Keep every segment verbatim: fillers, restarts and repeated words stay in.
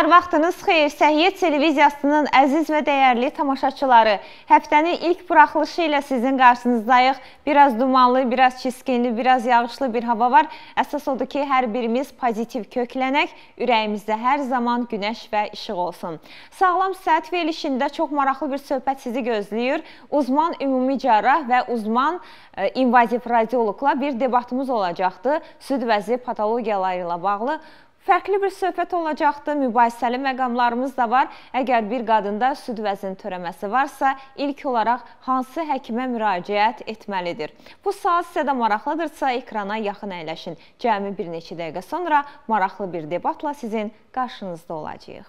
Hər vaxtınız xeyir, Səhiyyə televiziyasının əziz və dəyərli tamaşaçıları. Həftənin ilk buraxılışı ilə sizin qarşınızdayıq. Biraz dumanlı, biraz çiskinli, biraz yağışlı bir hava var. Əsas odur ki, hər birimiz pozitiv köklənək, ürəyimizdə hər zaman günəş və işıq olsun. Sağlam səhət verilişində çox maraqlı bir söhbət sizi gözləyir. Uzman ümumi cərrah və uzman e, invaziv radioloqla bir debatımız olacaqdı. Süd vəzi patologiyaları ilə bağlı. Fərqli bir söhbət olacaqdır, mübahisəli məqamlarımız da var. Əgər bir qadında süd vəzinin törəməsi varsa, ilk olaraq hansı həkimə müraciət etməlidir? Bu saat sizə də maraqlıdırsa, ekrana yaxın əyləşin. Cəmi bir neçə dəqiqə sonra maraqlı bir debatla sizin qarşınızda olacağıq.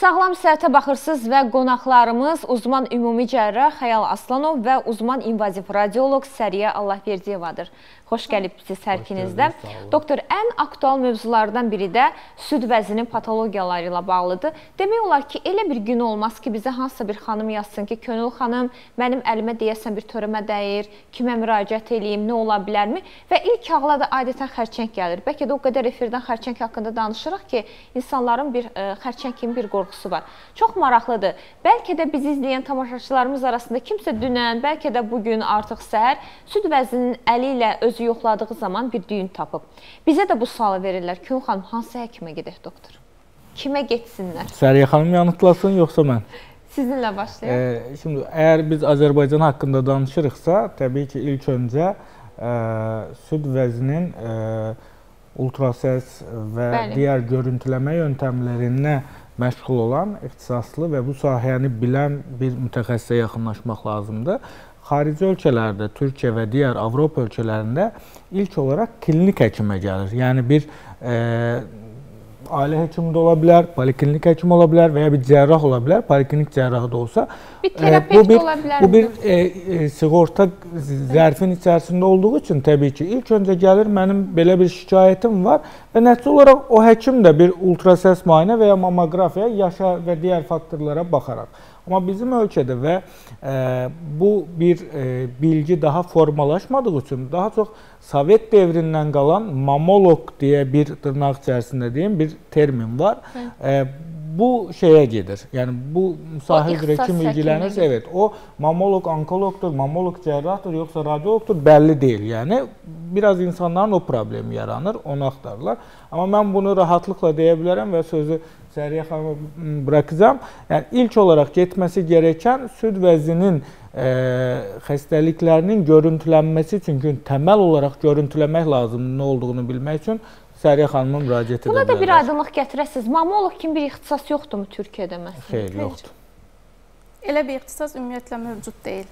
Sağlam səhətə baxırsınız və qonaqlarımız uzman ümumi cərrah Xəyal Aslanov və uzman invaziv radioloq Səriyə Allahverdiyevadır. Xoş gəlibsiniz hər ikinizdə. Doktor, ən aktual mövzulardan biri də süd vəzinin patologiyaları ilə bağlıdır. Demək olar ki, elə bir gün olmaz ki, bizə hansısa bir xanım yazsın ki, Könül xanım, mənim əlimə deyəsən bir törəmə dəyir, kimə müraciət edeyim, nə ola bilərmi? Və ilk ağla da adətən xərçəng gəlir. Bəlkə də o qədər efirdən xərçəng haqqında danışırıq ki, insanların bir xərçəng kimi bir qorxu var. Çox maraqlıdır. Bəlkə də bizi izləyən tamaşaçılarımız arasında kimsə dünən, bəlkə də bugün artıq səhər süd vəzinin əli ilə özü yoxladığı zaman bir düyün tapıb. Bizə də bu sualı verirlər. Könül xanım, hansı həkimə gedək doktor? Kimə getsinlər? Səriyə xanım yanıtlasın, yoxsa mən? Sizinlə başlayalım. E, şimdi, əgər biz Azərbaycan haqqında danışırıqsa, təbii ki, ilk öncə e, süd vəzinin e, ultrasəs və Bəli. Digər görüntüləmə yöntəmlərinə məşğul olan, ixtisaslı və bu sahəni bilən bir mütəxəssisə yaxınlaşmaq lazımdır. Xarici ölkələrdə, Türkiyə və digər Avropa ölkələrində ilk olaraq klinik həkimə gəlir. Yəni bir e, ailə həkimi də ola bilər, poliklinik həkim ola bilər və ya bir cərrah ola bilər, poliklinik cərrahı da olsa. Bir terapevt e, bu bir, ola bilər. Bu bir e, e, siğorta zərfin içərisində olduğu üçün təbii ki, ilk öncə gəlir, mənim belə bir şikayətim var və nəticə olaraq o həkim də bir ultrasəs müayinə və ya mamografiya, yaşa və digər faktorlara baxaraq. Amma bizim ölkədə və e, bu bir e, bilgi daha formalaşmadığı üçün daha çox Sovet devrindən qalan mamoloq deyə bir dırnaq içərisində deyim bir termin var. E, bu şeye gelir. Yani bu sahə üzrə kim ilgilənirsə, evet, o mamoloq, onkologdur, mamoloq cərrahdır, yoxsa radiologdur, bəlli deyil. Yani biraz insanların o problemi yaranır, onu axtarırlar. Ama ben bunu rahatlıkla deyə bilərəm və sözü Səriyə xanıma bırakacağım. Yani ilk olarak getməsi gereken süd vəzinin e, xəstəliklərinin görüntülənməsi için, çünkü temel olarak görüntüləmək lazım ne olduğunu bilmək için Səriyə xanımın müraciət edə bilərlər. Buna da bir aydınlıq gətirəsiniz. Mamoloq kimi bir ixtisas yoxdur mu Türkiyədə məsələn? Xeyr, yoxdur. Elə bir ixtisas ümumiyyətlə mövcud deyil.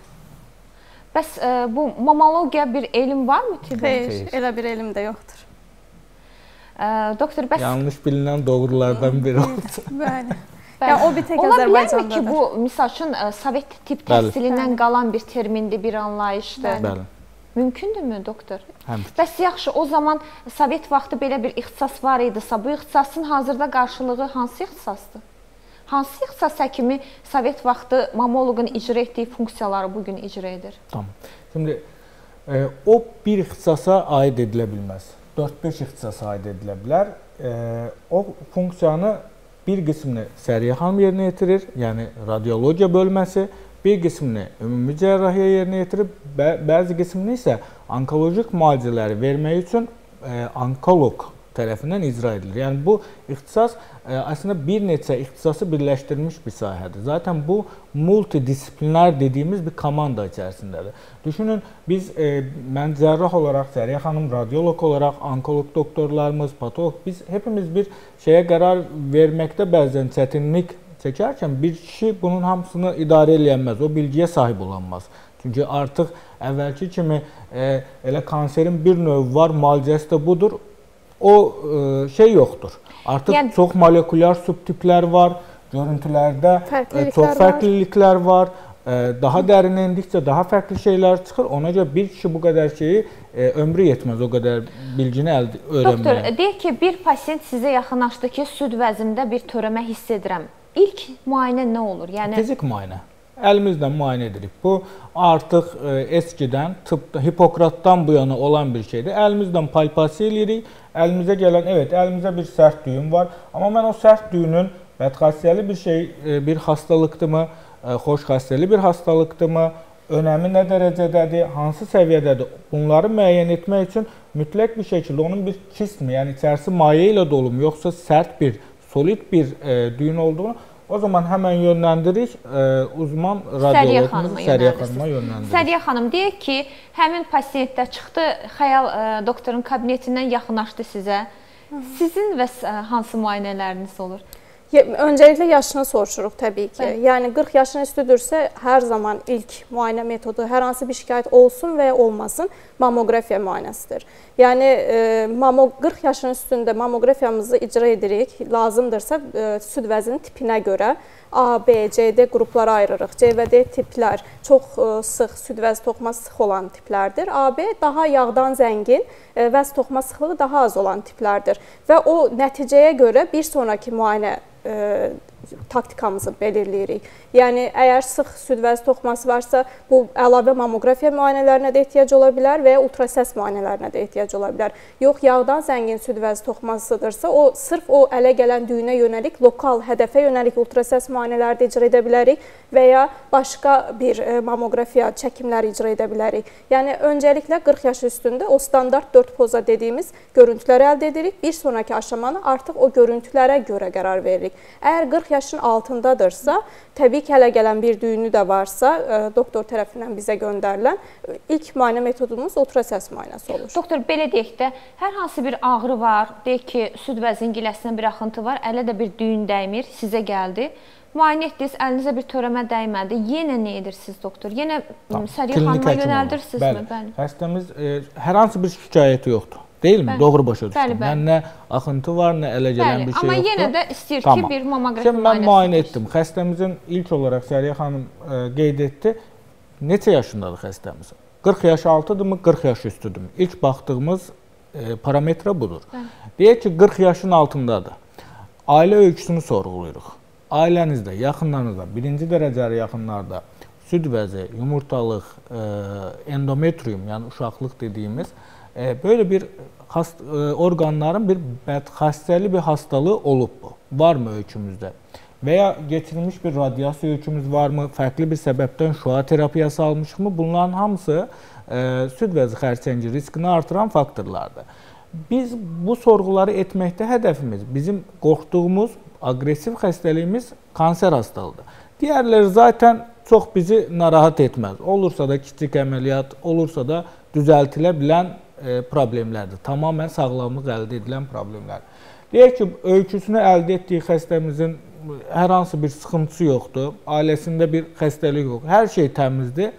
Bəs e, bu mamologiya bir elm varmı ki? Xeyr, Xeyr, elə bir elm də yoxdur. E, doktor, bəs... Yanlış bilinən doğrulardan biri oldu. Bəli. Yani o bir tek ola bilərmi ki, bu, misal üçün, e, Sovet tip təhsilindən qalan bir termindir, bir anlayışdır? Bəli. Mümkündürmü doktor? Həmçinin. Bəs yaxşı, o zaman Sovet vaxtı belə bir ixtisas var idisə, bu ixtisasın hazırda qarşılığı hansı ixtisasdır? Hansı ixtisas həkimi Sovet vaxtı mamoloqun icra etdiyi funksiyaları bugün icra edir? Tamam. Şimdi e, o bir ixtisasa aid edilə bilməz. dörd beş ixtisasa aid edilə bilər. E, o funksiyanı bir qismini Səriyə xanım yerinə yetirir, yəni radiologiya bölməsi. Bir qismini ümumi cərrahiyyə yerinə yetirib, bəzi qismini isə onkolojik müalicələri vermək üçün e, onkoloq tərəfindən icra edilir. Yəni bu ixtisas e, aslında bir neçə ixtisası birləşdirilmiş bir sahədir. Zaten bu multidisipliner dediyimiz bir komanda içərisindədir. Düşünün, biz, e, mən cərrah olaraq, Səriyə xanım radioloq olaraq, onkoloq doktorlarımız, patolog, biz hepimiz bir şeyə qərar verməkdə bəzən çətinlik çəkərkən bir kişi bunun hamısını idarə eləyənməz, o bilgiyə sahib olanmaz. Çünki artıq əvvəlki kimi e, elə kanserin bir növü var, müalicəsi də budur, o e, şey yoxdur. Artıq yəni, çox molekulyar subtiplər var, görüntülərdə fərqliliklər e, çox fərqliliklər var. var. Daha dərinə indikcə daha fərqli şeylər çıxır. Ona görə bir kişi bu qədər şeyi e, ömrü yetməz, o qədər bilgini əldə öyrənməyə. Doktor, deyək ki, bir pasiyent sizə yaxınlaşdı ki, süd vəzimdə bir törəmə hiss edirəm. İlk müayinə nə olur? Yəni... Fizik müayinə. Əlimizlə müayinə edirik. Bu artıq eskidən, tıpda, Hipokratdan bu yana olan bir şeydir. Əlimizdən palpasiya edirik. Əlimizə gələn, evet, əlimizə bir sərt düyün var. Amma mən o sərt düyünün bədxassiyəli bir şey, bir hastalıqdırmı, xoşxassiyəli bir hastalıqdırmı, önəmi nə dərəcədədir, hansı səviyyədədir? Bunları müəyyən etmək üçün mütləq bir şəkildə onun bir kismi, yəni içərisi maye ilə dolum, yoxsa sərt bir, solid bir düyün olduğunu o zaman hemen yönlendiririk, uzman radyologumuzu Səriyə xanıma yönlendiririk. Səriyə xanım, deyək ki, həmin pasiyentdə çıxdı, xəyal doktorun kabinetindən yaxınlaşdı sizə. Sizin və hansı müayinələriniz olur? Öncelikle yaşını soruşuruq təbii ki. Evet. Yani qırx yaşın üstüdürsə, her zaman ilk müayinə metodu, her hansı bir şikayet olsun veya olmasın, mamografiya müayinəsidir. Yani e, qırx yaşın üstünde mamografiyamızı icra edirik, lazımdırsa e, süd vəzinin tipinə görə A, B, C, D qruplara ayırırıq. C və D tiplər çox e, sıx, süd vəzi toxuma sıx olan tiplərdir. A, B daha yağdan zəngin, e, vəz toxuma sıxlığı daha az olan tiplərdir. Və o nəticəyə görə bir sonraki müayinə E, taktikamızı belirləyirik. Yəni, əgər sıx süd vəzi toxuması varsa, bu əlavə mamografiya müayinələrinə də ehtiyac ola bilər və ya ultrasəs müayinələrinə də ehtiyac ola bilər. Yox, yağdan zəngin süd vəzi toxumasıdırsa, o, sırf o ələ gələn düyünə yönəlik, lokal hədəfə yönəlik ultrasəs müayinələri də icra edə bilərik və ya başqa bir mamografiya çəkimləri icra edə bilərik. Yəni, önceliklə qırx yaş üstündə o standart dörd poza dediyimiz görüntüləri əldə edirik. Bir sonraki aşamanı artıq o görüntülərə görə qərar veririk. Əgər qırx yaşın altındadırsa, təbii ki, hələ gələn bir düyünü də varsa, doktor tərəfindən bizə göndərilən ilk müayinə metodumuz ultrasəs müayinəsi olur. Doktor, belə deyək də, hər hansı bir ağrı var, deyək ki, süd vəzin giləsindən bir axıntı var, ələ də bir düyün dəymir, sizə gəldi. Müayinə etdiniz, əlinizə bir törəmə dəymədi. Yenə nə edirsiniz, doktor? Yenə Səriyə xanıma yönəldirsinizmi? Bəli, xəstəmiz hər hansı bir şikayəti yoxdur. Değil mi? Bəli. Doğru başa düştüm. Bəli, bəli. Yani ne akıntı var, ne ele gelen bir şey ama yoktu. Ama yine de istiyor tamam. Ki bir mamografi müayene. Şimdi ben müayene ettim. Xəstəmizin ilk olarak Səriyə xanım e, qeyd etdi. Neçə yaşındadır xəstəmiz? qırx yaş altıdır mı, qırx yaş üstüdür mü? İlk baxdığımız e, parametre budur. Deyək ki, qırx yaşın altındadır. Ailə öyküsünü sorğuluyuruq. Ailənizdə, yaxınlarınızda, birinci dərəcəli yaxınlarda süd vəzi, yumurtalıq, e, endometrium, yani uşaqlıq dediyimiz böyle bir hast, organların bir bədxassiyəli bir hastalığı olub mu? Var mı öykümüzdə? Veya getirilmiş bir radyasiya öykümüz var mı? Farklı bir sebepten şua terapiyası almış mı? Bunların hamısı e, süd vəzi xərçəngi riskini artıran faktorlardır. Biz bu sorğuları etməkdə hədəfimiz, bizim qorxduğumuz agresiv xəstəliyimiz kanser hastalığıdır. Diğerleri zaten çok bizi narahat etmez. Olursa da kiçik əməliyyat, olursa da düzəltilə bilən problemlərdir. Tamamen sağlamlıq əldə edilən problemlər. Deyək ki, öyküsünü əldə etdiyi xəstəmizin hər hansı bir sıxıntısı yoxdur, ailəsində bir xəstəlik yoxdur, hər şey təmizdir.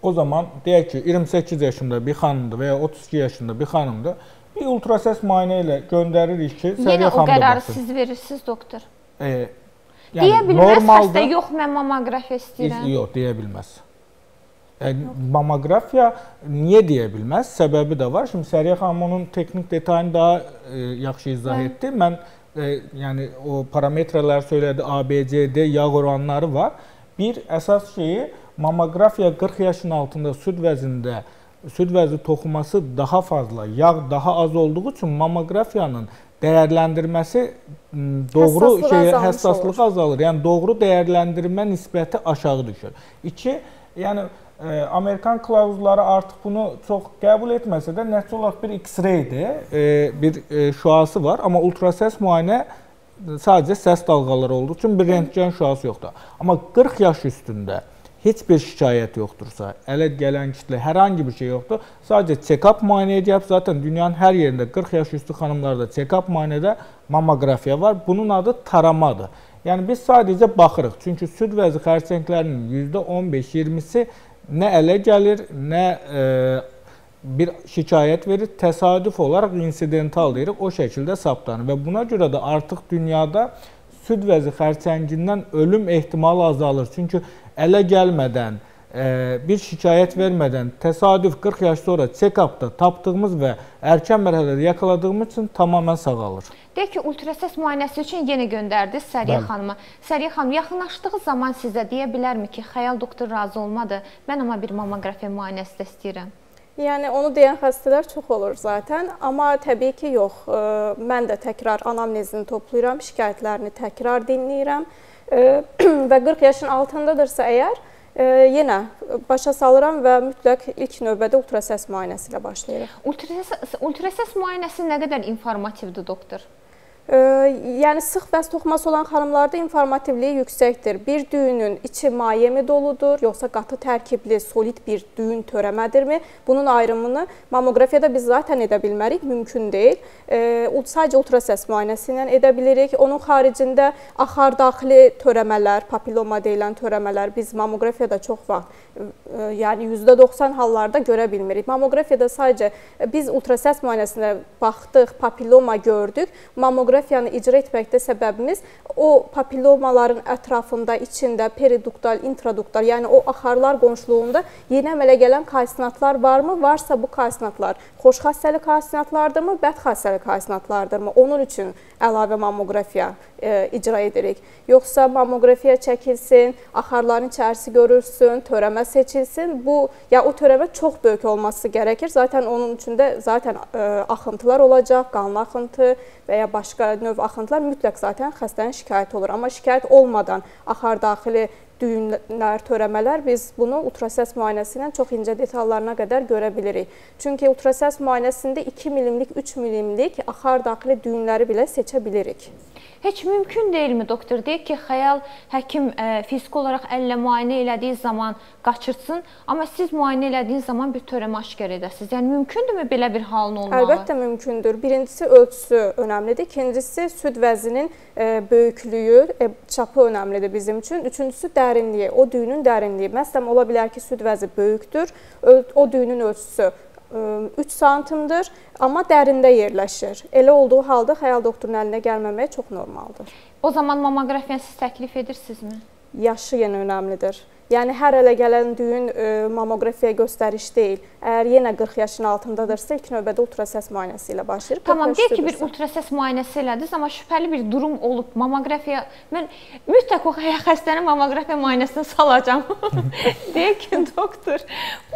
O zaman deyək ki, iyirmi səkkiz yaşında bir xanımdır və ya otuz iki yaşında bir xanımdır, bir ultrasəs müayinə ilə göndəririk ki, Səriyə xanımda baxsın. Yenə o qərarı siz verirsiniz, doktor? E, yəni, deyə bilməz xəstə, yox, mən mamografiya istəyirəm. Yox, deyə bilməz. Yəni, mamografiya niyə deyə bilməz? Səbəbi də var. Şimdi Səriyə xanım onun teknik detayını daha e, yaxşı izah etdi. Mən e, yəni o parametreler söylədi, A, B, C, D yağ oranları var. Bir əsas şeyi mamografiya qırx yaşın altında süd vəzində süd vəzi toxuması daha fazla, yağ daha az olduğu üçün mamografiyanın değerlendirmesi doğru həssaslığı şeye həssaslığı azalır. Yəni doğru dəyərləndirmə nisbəti aşağı düşür. İki, yəni E, Amerikan kılavuzları artık bunu çok kabul etmese de net olarak bir X-ray'di, e, bir e, şuası var ama ultrases muayene sadece ses dalgaları olduğu için bir rentgen şuası yoktu. Ama qırx yaş üstünde hiçbir şikayet yoktursa, ele gelen kitle herhangi bir şey yoktu, sadece check-up muayene edip zaten dünyanın her yerinde qırx yaş üstü hanımlarda check-up muayenede mamografiya var, bunun adı taramadır. Yani biz sadece bakırıq çünkü süd vəzi xərçənglərinin yüzde on beş iyirmisi nə ələ gəlir, nə e, bir şikayət verir, təsadüf olaraq insidental deyirik, o şəkildə saptanır. Və buna görə də artıq dünyada süd vəzi xərçəngindən ölüm ehtimalı azalır. Çünki ələ gəlmədən, bir şikayet vermeden tesadüf qırx yaş sonra check-up'da tapdığımız ve erken mərhələdə yakaladığımız için tamamen sağalır. Deyək ki, ultrasəs müayinəsi üçün yenə göndərdiniz Səriyə xanıma. Səriyə xanım, yaxınlaşdığı zaman sizə deyə bilərmi ki, xəyal doktor razı olmadı, mən ama bir mamografiya müayinəsi də istəyirəm? Yəni, onu deyən xəstələr çox olur zaten, amma təbii ki, yox. Mən də təkrar anamnezini toplayıram, şikayətlərini təkrar dinləyirəm və qırx yaşın altındadırsa əgər, yenə başa salıram və mütləq ilk növbədə ultrasəs müayinəsi ilə başlayırıq. Ultrasəs müayinəsi nə qədər informativdir, doktor? Yəni, sıx vəz toxuması olan xanımlarda informativliyi yüksəkdir. Bir düyünün içi mayemi doludur, yoxsa qatı tərkibli, solid bir düyün törəmədirmi? Bunun ayrımını mamografiyada biz zaten edə bilmərik, mümkün deyil. Sadəcə ultrasəs müayinəsi ilə edə bilirik. Onun xaricində axar daxili törəmələr, papilloma deyilən törəmələr biz mamografiyada çox vaxt, yəni yüzdə doxsan hallarda görə bilmirik. Mamografiyada sadəcə biz ultrasəs müayinəsinə baxdıq, papilloma gördük, mamografiya mamografiyanı icra etməkdə səbəbimiz o papillomaların ətrafında, içində periduktal, intraduktal, yəni o axarlar qonşuluğunda yeni əmələ gələn kalsinatlar varmı? Varsa bu kalsinatlar xoş xassəli kalsinatlardırmı, bəd xassəli kalsinatlardırmı? Onun üçün əlavə mamografiya icra edirik. Yoxsa mamografiya çəkilsin, axarların içərisi görülsün, törəmə seçilsin. Bu, ya o törəmə çox böyük olması gərəkir. Zaten onun üçün də zaten axıntılar olacaq, qanlı axıntı və ya başqa növ axıntılar mütləq zaten xəstənin şikayəti olur. Amma şikayət olmadan axar daxili düyünlər, törəmələr, biz bunu ultrasəs müayinəsi ilə çox incə detallarına qədər görə bilirik. Çünki ultrasəs müayinəsində iki milimlik, üç milimlik axar daxili düyünləri bilə seçə bilirik. Heç mümkün deyilmi, doktor? Deyək ki, xəyal həkim fiziki olaraq əllə müayinə elədiyi zaman qaçırsın, amma siz müayinə elədiyiniz zaman bir törəmə aşkar edəsiniz. Yəni, mümkündürmü belə bir halın olmağı? Əlbəttə mümkündür. Birincisi, ölçüsü önəmlidir. İkincisi, süd vəzinin böyüklüyü, çapı önəmlidir bizim üçün. Üçüncüsü, dərinliyi, o düyünün dərinliyi. Məsələn, ola bilər ki, süd vəzi böyükdür, o düyünün ölçüsü üç santimdir, amma dərində yerləşir. Elə olduğu halda xəyal doktorun əlinə gəlməmək çox normaldır. O zaman mamografiyanı siz təklif edirsinizmi? Yaşı yenə önəmlidir. Yəni, hər ələ gələn düyün mamografiya göstəriş deyil. Əgər yenə qırx yaşın altındadırsa, ilk növbədə ultrasəs müayinəsi ilə başlayır. Tamam, deyək ki, bir ultrasəs müayinəsi elədiniz, amma şübhəli bir durum olub, mamografiya... Mən mütləq o xəstənin mamografiya müayinəsini salacam. Deyək ki, doktor,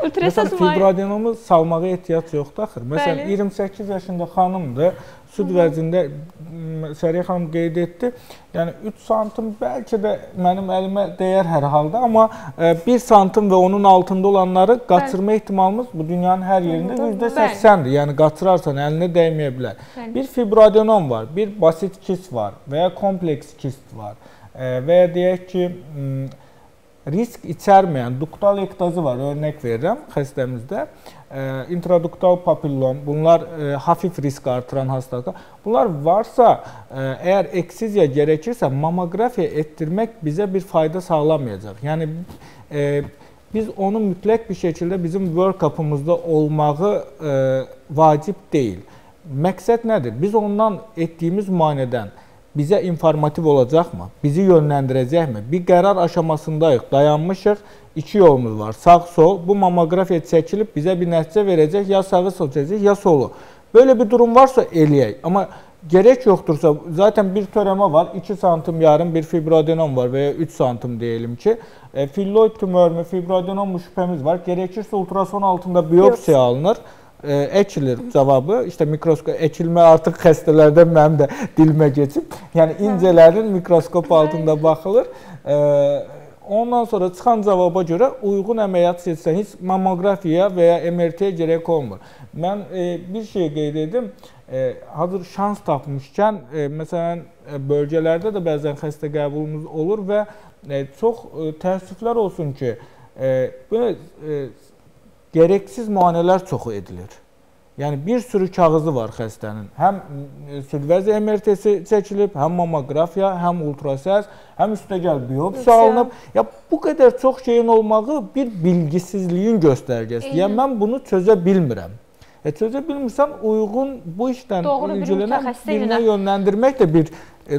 ultrasəs müayinəsi... Məsələn, fibroadenomu salmağa ehtiyac yoxdur axır. Məsələn, iyirmi səkkiz yaşında xanımdır. Süd vəzində Səriyə xanım qeyd etdi, yəni üç santim bəlkə də mənim əlimə dəyər hər halda, amma bir santim və onun altında olanları qaçırma ehtimalımız bu dünyanın hər yerində yüzdə səksən-dir. Yəni qaçırarsan əlinə dəyməyə bilər. Bir fibroadenom var, bir basit kist var və ya kompleks kist var və ya deyək ki, risk içərməyən duktal ektazı var, örnək verirəm xəstəmizdə. İntraduktal papillom, bunlar hafif risk artıran hastalıqlar. Bunlar varsa, eğer ekziziya gerekirse mamografiya etdirmək bizə bir fayda sağlamayacaq. Yəni, biz onu mütləq bir şəkildə bizim work-up'ımızda olmağı vacib deyil. Məqsəd nədir? Biz ondan etdiyimiz müayinədən bizə informativ olacaqmı? Bizi yönləndirəcəkmi? Bir qərar aşamasındayıq, dayanmışıq. İki yolumuz var, sağ-sol. Bu mamografiya çəkilib bizə bir nəticə verəcək, ya sağı seçəcək, ya solu. Böyle bir durum varsa eləyək. Amma gerek yoxdursa, zaten bir törəmə var, iki santim yarım bir fibroadenom var veya üç santim diyelim ki. E, Filloid tümör mü, fibroadenom mu şübhəmiz var. Gerekirse ultrason altında biyopsiya alınır. Əkilir cavabı, işte mikroskop, əkilmə artıq xəstələrdən mənim də dilimə geçib. Yəni, incələrin mikroskop altında baxılır. Ondan sonra çıxan cavaba görə uyğun əməliyyat seçsən, heç mamografiya və ya M R T-yə gerek olmur. Mən bir şey qeyd edim, hazır şans tapmışkən, məsələn, bölgələrdə də bəzən xəstə qəbulumuz olur və çox təəssüflər olsun ki, belə gereksiz müayinələr çoxu edilir. Yəni, bir sürü kağızı var xəstənin. Həm südvəzi M R T'si çəkilib, həm mamografiya, həm ultrasəs, həm üstəgəl biyopsiya alınıb. Ya, bu qədər çox şeyin olmağı bir bilgisizliyin göstərgəsidir. Yəni, mən bunu çözə bilmirəm. Eləcə bilmirsən, uyğun bu işlə ilgilənən birinə yönləndirmək də bir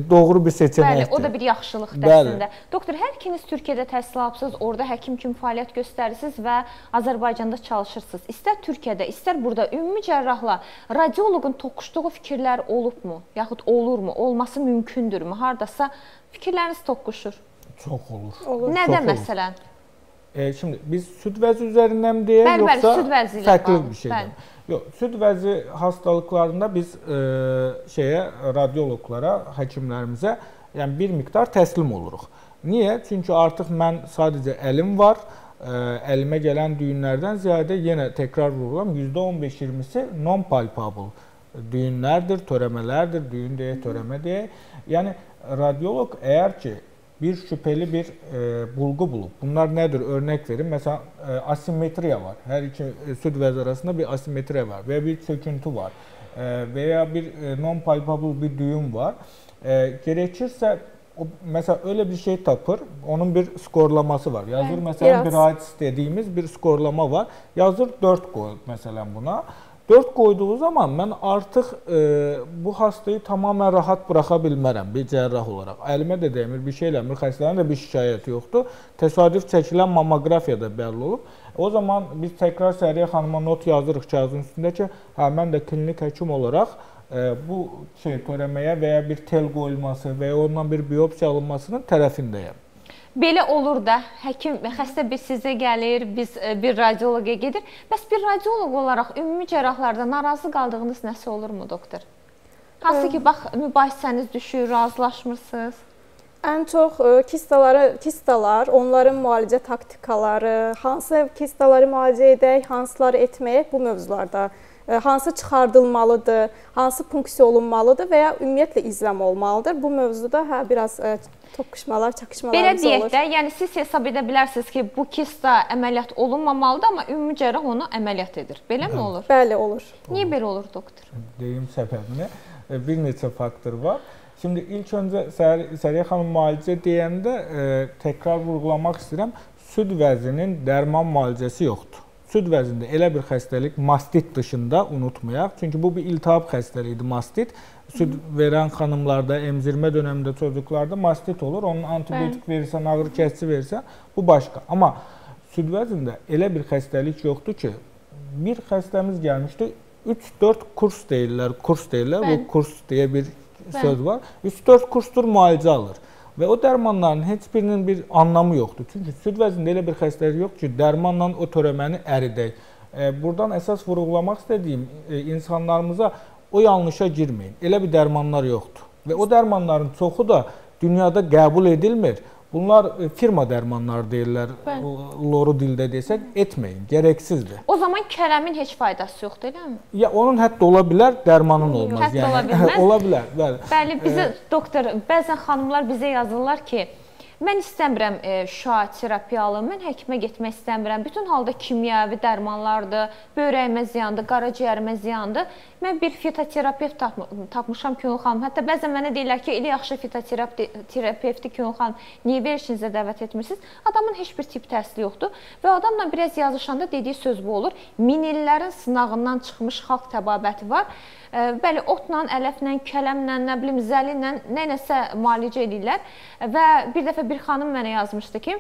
doğru bir seçenektir. Bəli, o da bir yaxşılıq dərsindir. Doktor, hər ikiniz Türkiyədə təhsil alıbsınız, orada həkim kimi fəaliyyət göstərirsiniz və Azərbaycanda çalışırsınız. İstər Türkiyədə, istər burada ümumi cərrahla radioloqun toqquşduğu fikirlər olubmu? Yaxud olurmu? Olması mümkündürmü? Haradasa fikirləriniz toqquşur? Çox olur. Nədə məsələn? Şimdi biz süt vəzi üzərindən deyə, yoxsa fərqli bir şeydən? Yox, süt vəzi hastalıqlarında biz şeye, radiologlara, həkimlərimizə bir miqdar təslim oluruq. Niyə? Çünki artıq mən sadəcə əlim var, əlimə gələn düyünlərdən ziyadə yenə təkrar vururam, yüzdə on beş iyirmisi non-palpable düyünlərdir, törəmələrdir, düyün deyə, törəmə deyə. Yəni, radiolog əgər ki, bir şüpheli bir e, bulgu bulup, bunlar nedir? Örnek verin. Mesela e, asimetriya var. Her iki e, süt vəzi arasında bir asimetriya var veya bir çöküntü var e, veya bir e, non-palpable bir düğüm var. E, gerekirse o, mesela öyle bir şey tapır, onun bir skorlaması var. Yazır evet, mesela biraz. Bir ait istediğimiz bir skorlama var. Yazır dört koy mesela buna. dörd koyduğu zaman ben artık e, bu hastayı tamamen rahat bırakabilmərəm bir cerrah olarak. Elime de demir, bir şeyle demir, xəstələrin de bir şikayeti yoktu. Tesadüf çekilen mamografiya da belli olub. O zaman biz tekrar Səriyə xanıma not yazırıq kağızın üstündə ki, mən de klinik həkim olarak e, bu şey, törəməyə veya bir tel koyulması veya ondan bir biopsi alınmasının tərəfindəyəm. Belə olur da, həkim, xəstə bir sizə gəlir, biz bir radiologa gedir. Bəs bir radiolog olaraq ümumi cərrahlarda narazı qaldığınız nəsə olurmu, doktor? Hansı ki, bax, mübahisəniz düşür, razılaşmırsınız? Ən çox kistalar, onların müalicə taktikaları, hansı kistaları müalicə edək, hansıları etməyək bu mövzularda. Hansı çıxardılmalıdır, hansı punksiya olunmalıdır və ya ümumiyyətlə izləm olmalıdır. Bu mövzuda hə, biraz toqquşmalar, çakışmalarımız olur. Belə deyək də, yəni siz hesab edə bilərsiniz ki, bu kista əməliyyat olunmamalıdır, amma ümumi cərrah onu əməliyyat edir. Belə mi olur? Bəli, olur. Niyə belə olur, doktor? Deyim səbəbini. Bir neçə faktor var. Şimdi ilk öncə Səriyə xanım müalicə deyəndə təkrar vurğulamaq istəyirəm. Süd vəzinin dərman müalicəsi yoxdur. Süd vəzində elə bir xəstəlik mastit dışında unutmayaq. Çünki bu bir iltihab xəstəliyidir mastit. Süd verən xanımlarda, emzirmə dönəmində çocuklarda mastit olur. Onun antibiotik verirsən, ağır kəsici verirsən, bu başqa. Amma süd vəzində elə bir xəstəlik yoxdur ki, bir xəstəmiz gəlmişdi, üç dörd kurs deyirlər, kurs deyirlər, bu kurs deyə bir söz var. üç dörd kursdur müalicə alır. Və o dərmanların heç birinin bir anlamı yoxdur. Çünki süd vəzində elə bir xəstəlik yoxdur ki, dərmanla o törəməni əridək. Buradan əsas vurğulamaq istədiyim insanlarımıza o yanlışa girməyin. Elə bir dərmanlar yoxdur. Və o dərmanların çoxu da dünyada qəbul edilmir. Bunlar firma dərmanları deyirlər, loru dildə desək, etməyin, gərəksizdir. O zaman kələmin heç faydası yoxdur, eləmi? Ya, onun hətta ola bilər, dərmanın olmaz. Hətta ola bilməz. Ola bilər. Bəli, bizə, doktor, bəzən xanımlar bizə yazırlar ki, mən istəmirəm şüa terapiyalı, mən həkimə getmək istəmirəm, bütün halda kimyəvi dərmanlardır, böyrəyimə ziyandır, qaraciyərimə ziyandır. Mən bir fitoterapevt tapmışam Könül xanım. Hətta bəzən mənə deyirlər ki, elə yaxşı fitoterapevti Könül xanım, niyə verişinizə dəvət etmirsiniz? Adamın heç bir tip təhsili yoxdur və adamla biraz yazışanda dediyi söz bu olur. Min illərin sınağından çıxmış xalq təbabəti var. Bəli, otla, ələflə, kələmlə, nə bilim, zəlinlə, nəyləsə müalicə edirlər. Və bir dəfə bir xanım mənə yazmışdı ki,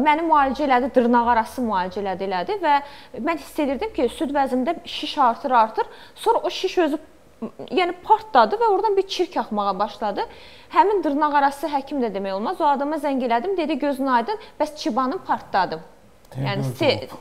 məni müalicə elədi, dırnaq arası müalicə elədi və mən hiss edirdim ki, süd vəzimdə şiş artır-artır, sonra o şiş özü partladı və oradan bir çirk axmağa başladı. Həmin dırnaq arası həkim də demək olmaz, o adama zəng elədim, dedi gözün aydın, bəs çibanın partladı. Yəni,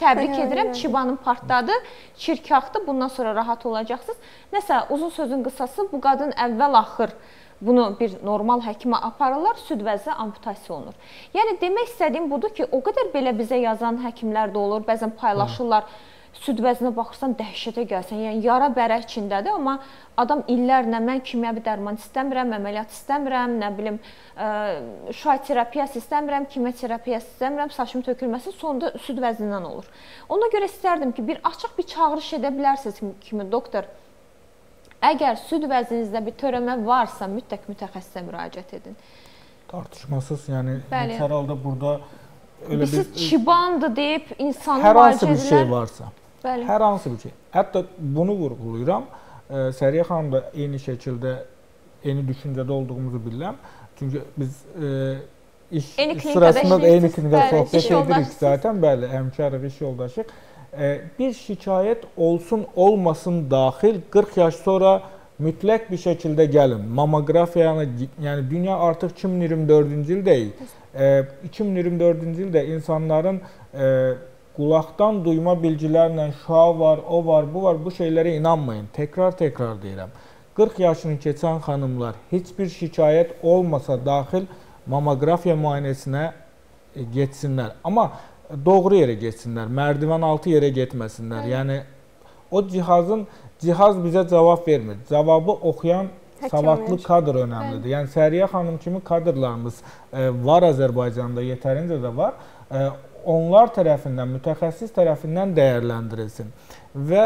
təbrik edirəm, çibanın partladı, çirkaxdı, bundan sonra rahat olacaqsınız. Nəsə, uzun sözün qısası, bu qadın əvvəl-axır bunu bir normal həkimə aparırlar, süd vəzi amputasiya olunur. Yəni, demək istədiyim budur ki, o qədər belə bizə yazan həkimlər də olur, bəzən paylaşırlar, süd vəzinə baxırsan, dəhşətə gəlsən, yəni yara bərə içindədir, amma adam illərlə mən kimyəvi dərman istəmirəm, əməliyyat istəmirəm, nə bilim, şüa terapiyası istəmirəm, kimya terapiyası istəmirəm, saçım tökülməsi sonunda süd vəzindən olur. Ona görə istərdim ki, bir açıq bir çağırış edə bilərsiniz kimi, doktor, əgər süd vəzinizdə bir törəmə varsa, mütləq mütəxəssisə müraciət edin. Tartışmasız, yəni hər halda burada... Siz çibandı deyib insanı müalicə edilər. Hər hansı bir şey varsa. Bəli. Hər hansı bir şey. Hətta bunu vurğuluyuram. Səriyə xanım da eyni şəkildə, eyni düşüncədə olduğumuzu bilirəm. Çünki biz e, iş sırasında da eyni klinikada sohbet edirik zaten. Bəli, həmkarıq, iş yoldaşıq. E, bir şikayət olsun olmasın daxil qırx yaş sonra mütləq bir şəkildə gəlin. Mamografiyanı, yəni dünya artıq iki min iyirmi dördüncü il deyil. E, iki min iyirmi dördüncü ildə insanların e, qulaqdan duyma bilgilərlə şua var, o var, bu var, bu şeylərə inanmayın. Tekrar tekrar deyirəm. qırx yaşını keçən xanımlar heç bir şikayət olmasa daxil mamografiya müayinəsinə getsinlər. Amma doğru yerə getsinlər, mərdivan altı yerə getməsinlər. Hı. Yəni o cihazın, cihaz bizə cavab vermir. Cavabı oxuyan savadlı kadr önəmlidir. Yəni Səriyə xanım kimi kadrlarımız var Azərbaycanda, yetərincə də var. Onlar tərəfindən, mütəxəssis tərəfindən dəyərləndirilsin. Və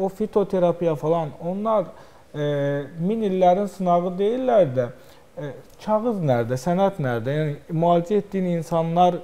o fitoterapiya falan, onlar E, min illerin sınağı değiller de e, kağız nerede, sənət nerede? Yani müalicə etdiğin insanlar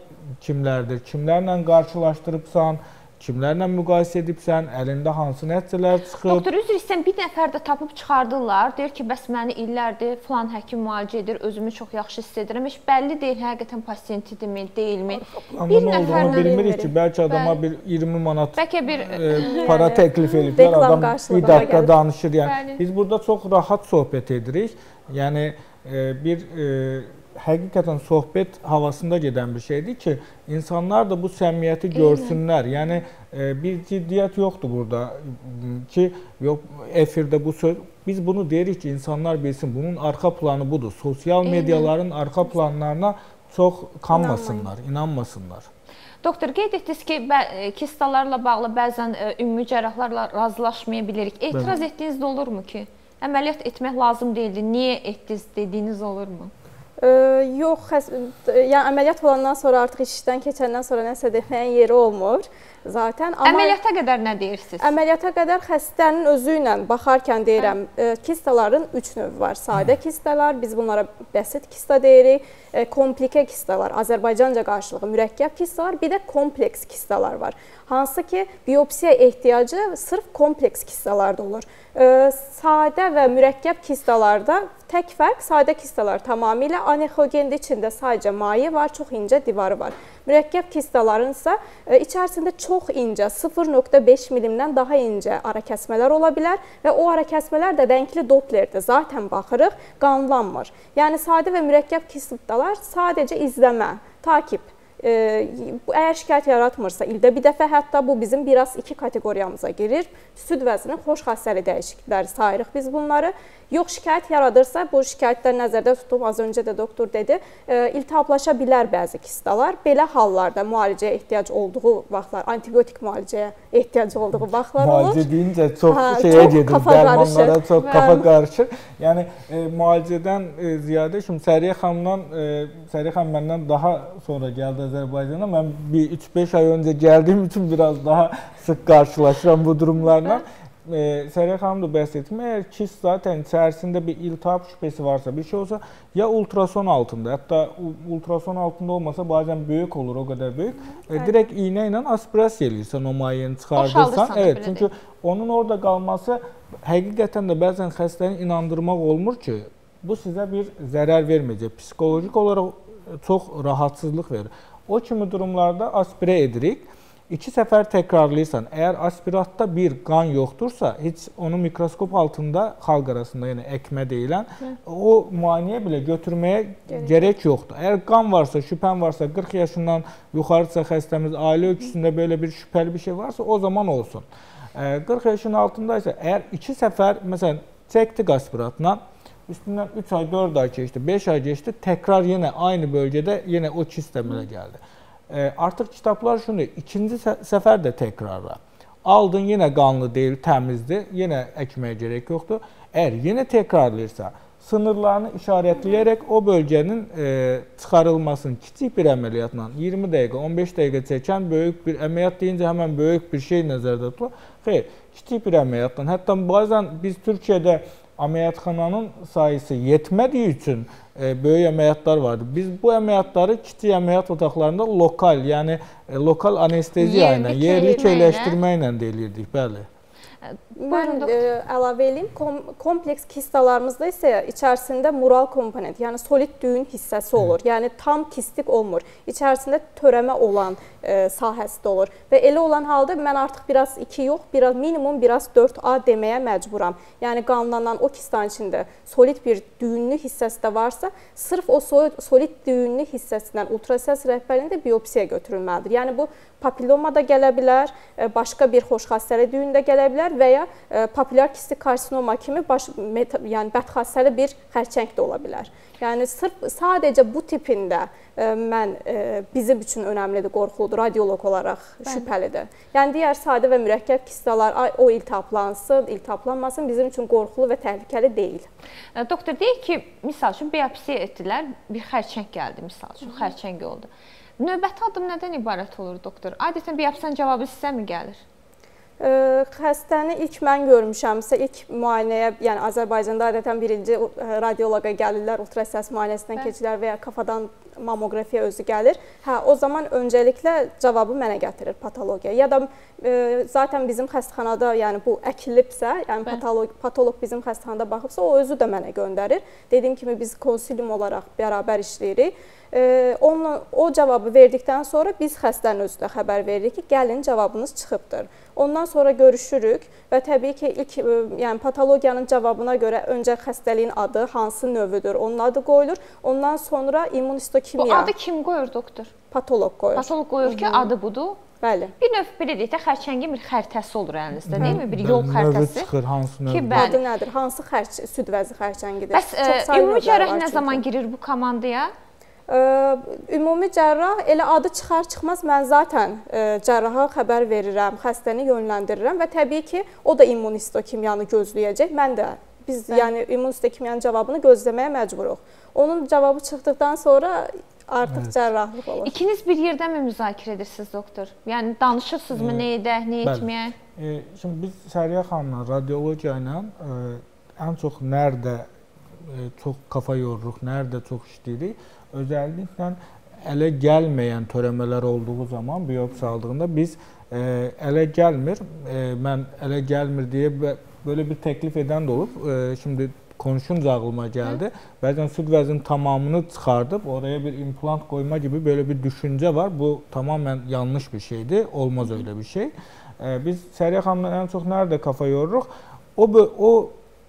kimlerdir? Kimlerle karşılaştırıbsan, kimlerle müqayisə edibsən, elinde hansı nəticələr çıxıb? Doktor, üzr istəyirəm, bir nəfər də tapıb çıxardırlar. Deyir ki, bəs məni illərdir falan həkim müalicə edir, özümü çox yaxşı hiss edirəm. Heç bəlli deyil, həqiqətən pasiyentidirmi, deyilmi? Bir nəfərlə bilmirik ki, bəlkə adama bir iyirmi manat bəlkə bir e, para təklif ediblər, adam bir dəqiqə danışır. Yəni bəli. Biz burada çox rahat söhbət edirik. Yəni e, bir e, həqiqətən sohbet havasında gedən bir şeydir ki, insanlar da bu səmiyyəti görsünlər. Yəni bir ciddiyyət yoxdur burada ki, yox, efirdə bu söz. Biz bunu deyirik ki, insanlar bilsin, bunun arxa planı budur. Sosial mediaların arxa planlarına çox kanmasınlar, inanmasınlar. Doktor, qeyd etdiniz ki, kistalarla bağlı bəzən ümumi cərrahlarla razılaşmaya bilirik. Etiraz etdiyiniz də olurmu ki? Əməliyyat etmək lazım deyildi, niyə etdiniz dediyiniz olurmu? Yox, yəni əməliyyat olandan sonra artıq işdən keçəndən sonra nəsə deməyin yeri olmur zaten. Amma əməliyyata qədər nə deyirsiniz? Əməliyyata qədər xəstənin özü ilə baxarkən deyirəm, kistaların üç növü var. Sadə kistalar, biz bunlara bəsit kista deyirik, komplike kistalar, Azərbaycanca qarşılığı mürəkkəb kistalar, bir də kompleks kistalar var. Hansı ki, biopsiya ehtiyacı sırf kompleks kistalarda olur. Sadə və mürəkkəb kistalarda tək fərq, sadə kistalar tamamilə anekogendi, içində sadəcə maye var, çox incə divarı var. Mürəkkəb kistaların isə içərisində çox incə, sıfır nöqtə beş milimdən daha incə ara kəsmələr ola bilər və o ara kəsmələr də rəngli doplerdir. Zaten baxırıq, qanlanmır. Yəni, sadə və mürəkkəb kistalar sadəcə izləmə, takip. Əgər şikayət yaratmırsa, ildə bir dəfə, hətta bu bizim biraz iki kateqoriyamıza girir. Süd vəzinin xoş xəstəli dəyişiklikləri sayırıq biz bunları. Yox, şikayət yaradırsa, bu şikayətlər nəzərdə tutub, az öncə də doktor dedi, iltihablaşa bilər bəzi kistalar. Belə hallarda müalicəyə ehtiyac olduğu vaxtlar, antibiotik müalicəyə ehtiyac olduğu vaxtlar olur. Müalicə deyincə çox şeyə gedir, dərmanlara çox kafa qarışır. Yəni, müalicədən ziyadə, şimdi Səriyə xanımdan, Səriyə xanım məndən daha sonra gəldi Azərbaycana. Mən bir üç beş ay öncə gəldiyim üçün biraz daha sık qarşılaşıram bu durumlarla. Səriyə xanım da bəhs etdim, əgər kist zaten içərisində bir iltihab şübhəsi varsa, bir şey olsa, ya ultrason altında, hətta ultrason altında olmasa bazen böyük olur, o qədər böyük, e, direkt iğne ilə aspirasiya eləyirsən, o mayeni çıxardırsan. Evet, çünki deyil. Onun orada qalması, həqiqətən də bəzən xəstəni inandırmaq olmur ki, bu sizə bir zərər verməyəcək, psixolojik olaraq çox rahatsızlıq verir. O kimi durumlarda aspirə edirik. İki səfər təkrarlayırsan, əgər aspiratda bir qan yoxdursa, heç onu mikroskop altında, xalq arasında, yəni əkmə deyilən, Hı. o müayinəyə bilə götürməyə Gerek. Gerek yoxdur. Əgər qan varsa, şübhən varsa, qırx yaşından yuxarısa xəstəmiz, ailə ölçüsündə belə bir şübhəli bir şey varsa, o zaman olsun. qırx yaşın altındaysa, əgər iki səfər, məsələn, çəkdik aspiratla, üstündən üç ay, dörd ay keçdi, beş ay keçdi, təkrar yenə aynı bölgədə yenə o kist əmələ gəldi. Artıq kitablar şunu, ikinci səfər də təkrarla. Aldın, yenə qanlı deyil, təmizdir, yenə əkməyə gerek yoxdur. Əgər yenə təkrarlayırsa, sınırlarını işarətləyərək o bölgənin çıxarılmasını kiçik bir əməliyyatla iyirmi dəqiqə, on beş dəqiqə çəkən böyük bir əməliyyat deyincə həmən böyük bir şey nəzərdə tutulur. Xeyr, kiçik bir əməliyyatla. Hətta bazen biz Türkiyədə ameliyatxananın sayısı yetmədiyi üçün böyük əməliyyatlar vardı. Biz bu əməliyyatları kiçik əməliyyat otaqlarında lokal, yəni lokal anesteziya ilə, yerli keyləşdirmə ilə deyirdik, bəli. Mən əlavə edeyim, kompleks kistalarımızda isə içərisində mural komponent, yəni solid düyün hissəsi olur. Yəni tam kistik olmur. İçərisində törəmə olan sahəsi də olur. Və elə olan halda mən artıq biraz iki yox, minimum biraz dörd A deməyə məcburam. Yəni qanlanan o kistan içində solid bir düyünlü hissəsi də varsa, sırf o solid düyünlü hissəsindən ultrasəs rəhbərliyində biopsiya götürülməlidir. Yəni bu papilloma da gələ bilər, başqa bir xoşxəstəli düyün də gələ bilər və ya papilyar kistik karsinoma kimi bədxəstəli bir xərçəng də ola bilər. Yəni sadəcə bu tipində mən bizim üçün önəmlidir, qorxuludur, radiolog olaraq şübhəlidir. Yəni digər sadə və mürəkkəb kistalar o iltihaplansın, iltihaplanmasın bizim üçün qorxulu və təhlükəli deyil. Doktor, deyək ki, misal üçün biopsiya etdilər, bir xərçəng gəldi, misal üçün xərçəng oldu. Növbəti adım nədən ibarət olur, doktor? Adətən biopsiyanın cavabı sizə mi gəlir? Xəstəni ilk mən görmüşəmsə, ilk müayinəyə, yəni Azərbaycanda adətən birinci radioloqa gəlirlər, ultrasəs müayinəsindən keçirlər və ya kafadan mamografiya özü gəlir. Hə, o zaman öncəliklə cavabı mənə gətirir patologiya. Ya da zaten bizim xəstəxanada, yəni bu əkilibsə, yəni patolog bizim xəstəxanada baxıbsa, o özü də mənə göndərir. Dediyim kimi biz konsilium olaraq bərabər işləyirik. O cavabı verdikdən sonra biz xəstənin özü də xəbər veririk ki, gəlin cavabınız çıxıbdır. Ondan sonra görüşürük və təbii ki, ilk patologiyanın cavabına görə öncə xəstəliyin adı, hansı növüdür, onun adı qoyulur. Ondan sonra immunistokimiya. Bu adı kim qoyur, doktor? Patolog qoyur. Patolog qoyur ki, adı budur. Bəli. Bir növ, belə deyək də, xərçəngin bir xərtəsi olur əlinizdə, deyilmi? Bir yol xərtəsi. Növü çıxır, hansı növü? Adı nədir? Hansı südvəzi xərçəngidir? Bəs ümumi cərrah nə zaman girir bu komandaya? Ümumi cərrah elə adı çıxar-çıxmaz mən zaten cərraha xəbər verirəm, xəstəni yönləndirirəm və təbii ki, o da immunistokimiyanı gözləyəcək. Mən də, biz yəni immunistokimiyanın cavabını gözləməyə məcburuq. Onun cavabı çıxdıqdan sonra artıq cərrahlıq olur. İkiniz bir yerdən mi müzakirə edirsiniz, doktor? Yəni danışırsınızmı, nə edək, nə etməyək? Şimdi biz Səriyə xanımla, radiologiya ilə ən çox nərdə çox kafa yoruruq, nərdə çox işləyirik. Özellikle ələ gəlməyən törəmələr olduğu zaman, biopsi aldığında biz ələ gəlmir, mən ələ gəlmir deyə böyle bir təklif edən də olub. Şimdi konuşunca ağlıma gəldi. Bəzən süd vəzinin tamamını çıxardıb, oraya bir implant qoyma gibi böyle bir düşüncə var. Bu tamamen yanlış bir şeydir, olmaz öyle bir şey. Biz Səriyə xanımdan ən çox nerede kafa yoruruq? O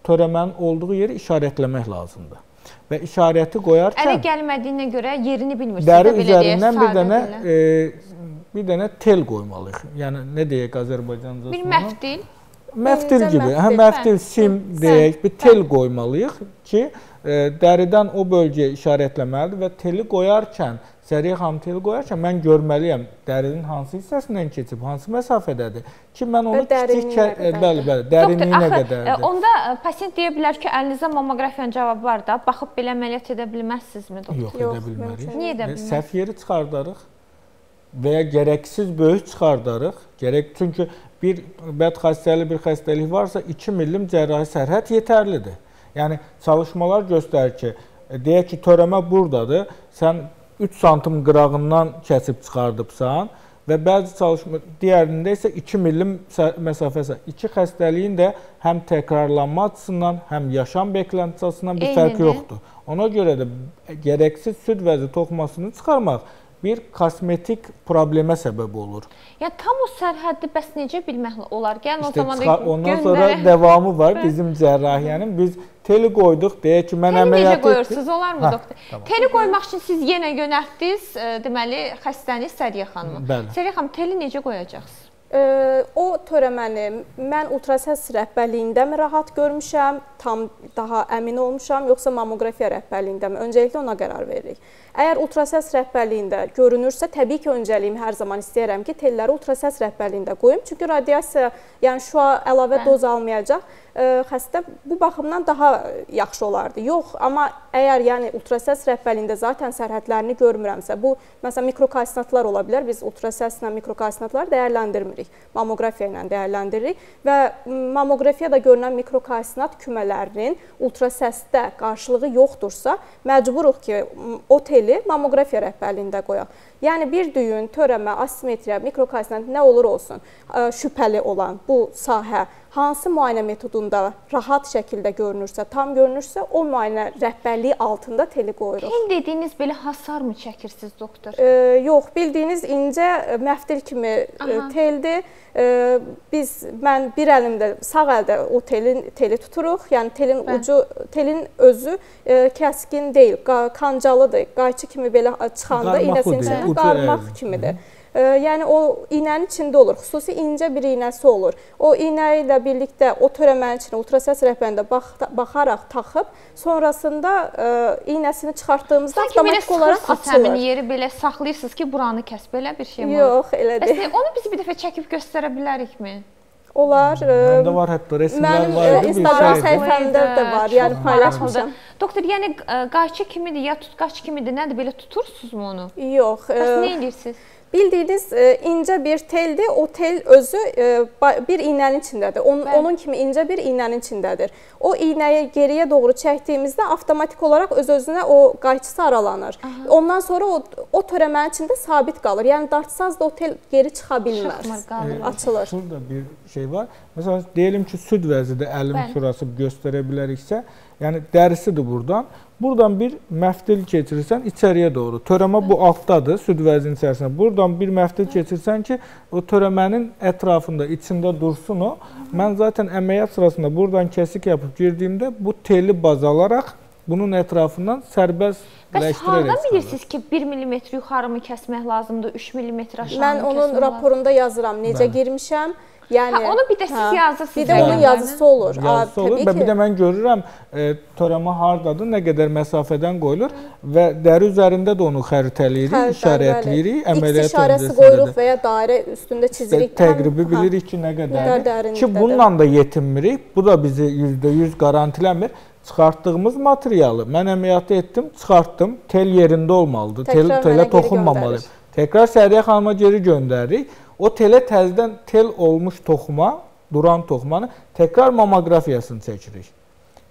törəmənin olduğu yeri işarətləmək lazımdır. Və işarəti qoyarkən ələ gəlmədiyinə görə yerini bilmirsiniz. Dəri üzərindən bir dənə bir dənə tel qoymalıyıq. Yəni nə deyək Azərbaycanca? Bir məftil. Məftil kimi. Hə, məftil, sim deyək, bir tel qoymalıyıq ki, dəridən o bölgəyə işarətləməlidir və teli qoyarkən, Səriyə xanım teli qoyarkən mən görməliyəm dərinin hansı hissəsindən keçib, hansı məsafədədir ki, mən onu kiçik dərinliyinə qədərdir. Onda pasiyent deyə bilər ki, əlinizə mamografiyanın cavabı var da, baxıb belə əməliyyat edə bilməzsinizmi? Yox, edə bilməliyik. Niyə edə bilməliyik? Səhv yeri çıxardarıq və ya gərəksiz böyük çıxardarıq. Çünki bir bədxəstəli bir xəstəlik varsa, iki millimetr cərrahi sərhət yetərlidir. Yəni, çalışmalar göstərir ki, deyək ki, törəmə buradadır, sən üç santim qırağından kəsib çıxardıbsan və bəzi çalışma digərində isə iki millimetr məsafəsə. İki xəstəliyin də həm təkrarlanma açısından, həm yaşam beklentisi açısından bir fərqi yoxdur. Ona görə də gərəksiz süd vəzi toxumasını çıxarmaq bir kosmetik problemə səbəb olur. Yəni, tam o sərhəddi bəs necə bilmək olar? Ondan sonra davamı var bizim cərrahiyyənin. Biz teli qoyduq, deyək ki, mən əməliyyat etdik. Teli necə qoyursunuz, olar mı, doktor? Teli qoymaq üçün siz yenə yönəltdiniz, deməli, xəstəni Səriyə xanımı. Səriyə xanım, teli necə qoyacaqsınız? O törəməni mən ultrasəs rəhbərliyində mi rahat görmüşəm, tam daha əmin olmuşam, yoxsa mamografiya rəhbərliyində mi? Öncəliklə ona qərar veririk. Əgər ultrasəs rəhbərliyində görünürsə, təbii ki, öncəliyimi hər zaman istəyirəm ki, telləri ultrasəs rəhbərliyində qoyum. Çünki radiasiya, yəni şua əlavə doz almayacaq. xəstə bu baxımdan daha yaxşı olardı. Yox, amma əgər yəni ultrasəs rəhbərliyində zaten sərhədlərini görmürəmsə, bu məsələn mikrokostinatlar ola bilər. Biz ultrasəslə mikrokostinatları dəyərləndirmirik. Mamografiya ilə dəyərləndiririk və mamografiyada görünən mikrokostinat kümələrinin ultrasəsdə qarşılığı yoxdursa, məcburuq ki, o teli mamografiya rəhbərliyində qoyaq. Yəni bir düyün, törəmə, asimetriya, mikrokostinat nə olur olsun şübhəli olan bu sahə hansı müayinə metodunda rahat şəkildə görünürsə, tam görünürsə, o müayinə rəhbərliyi altında teli qoyuruq. Tel dediyiniz belə hasar mı çəkirsiniz, doktor? E, yox, bildiyiniz incə məftil kimi Aha. teldir. E, biz, mən bir əlimdə, sağ əldə o telin, teli tuturuq. Yəni telin Bə. ucu, telin özü e, kəskin deyil, kancalıdır. Qayçı kimi belə çıxanda, iynəsinin içində qarmaq kimidir. Hı. Yəni o iğnənin içində olur, xüsusi incə bir iğnəsi olur. O iğnə ilə birlikdə o törəmənin içində ultrasəs rəhbərində baxaraq taxıb, sonrasında iğnəsini çıxartdığımızda avtomatik olaraq açılır. Sanki həmin yeri belə saxlayırsınız ki, buranı kəs, belə bir şey mi olur? Yox, elə deyil. Onu biz bir dəfə çəkib göstərə bilərikmi? Olar. Məndə var hətta, resimlər var. Mənim Instagram səhifəmdə də var, yəni paylaşmışam. Doktor, yəni qayçı kimidir, ya tutqaç kimidir, nədir, belə tutursunuzmu onu? Yox. Bəs nə edirsiniz? Bildiyiniz incə bir teldir, o tel özü bir iğnənin içindədir, onun, onun kimi incə bir iğnənin içindədir. O iğnəyi geriyə doğru çəkdiyimizdə avtomatik olaraq öz-özünə o qayçısı aralanır. Aha. Ondan sonra o, o törəmənin içində sabit qalır, yəni dartsaz da o tel geri çıxa bilməz, e, açılır. Şurada bir şey var, məsələn diyelim ki süd vəzidə əlim Bəli. şurası göstərə biləriksə, yəni dərisidir buradan. Buradan bir məftil keçirsən içəriyə doğru. Törəmə bu altdadır, süd vəzinin içərisində. Buradan bir məftil keçirsən ki, o törəmənin ətrafında, içində dursun o. Mən zaten əməliyyat sırasında buradan kəsik yapıb girdiyimdə bu teli baz alaraq bunun ətrafından sərbəstləşdirərək çıxarır. Bəs harada bilirsiniz ki, bir millimetr yuxarı mı kəsmək lazımdır, üç millimetr aşağı mı kəsmək lazımdır? Mən onun raporunda yazıram, necə girmişəm. Yəni, ha, onu bir də siz yazırsınız. Bir də onun yazısı olur. Yazısı olur. Bir də mən görürəm, e, törəmə hardadır, nə qədər məsafədən qoyulur və dəri üzərində də onu xəritələyirik, işarətləyirik. X işarəsi qoyuruq və ya dairə üstündə çizirik. Təqribi bilirik ki, nə qədər. Ki, bununla da yetinmirik. Bu da bizi yüzdə yüz qarantiləmir. Çıxartdığımız materialı, mən əməliyyatı etdim, çıxartdım, tel yerində olmalıdır, telə toxunmamalıyım. Təkrar Səriyə xanıma geri göndəririk. O telə təzdən tel olmuş toxuma, duran toxumanı təkrar mamografiyasını çəkirik.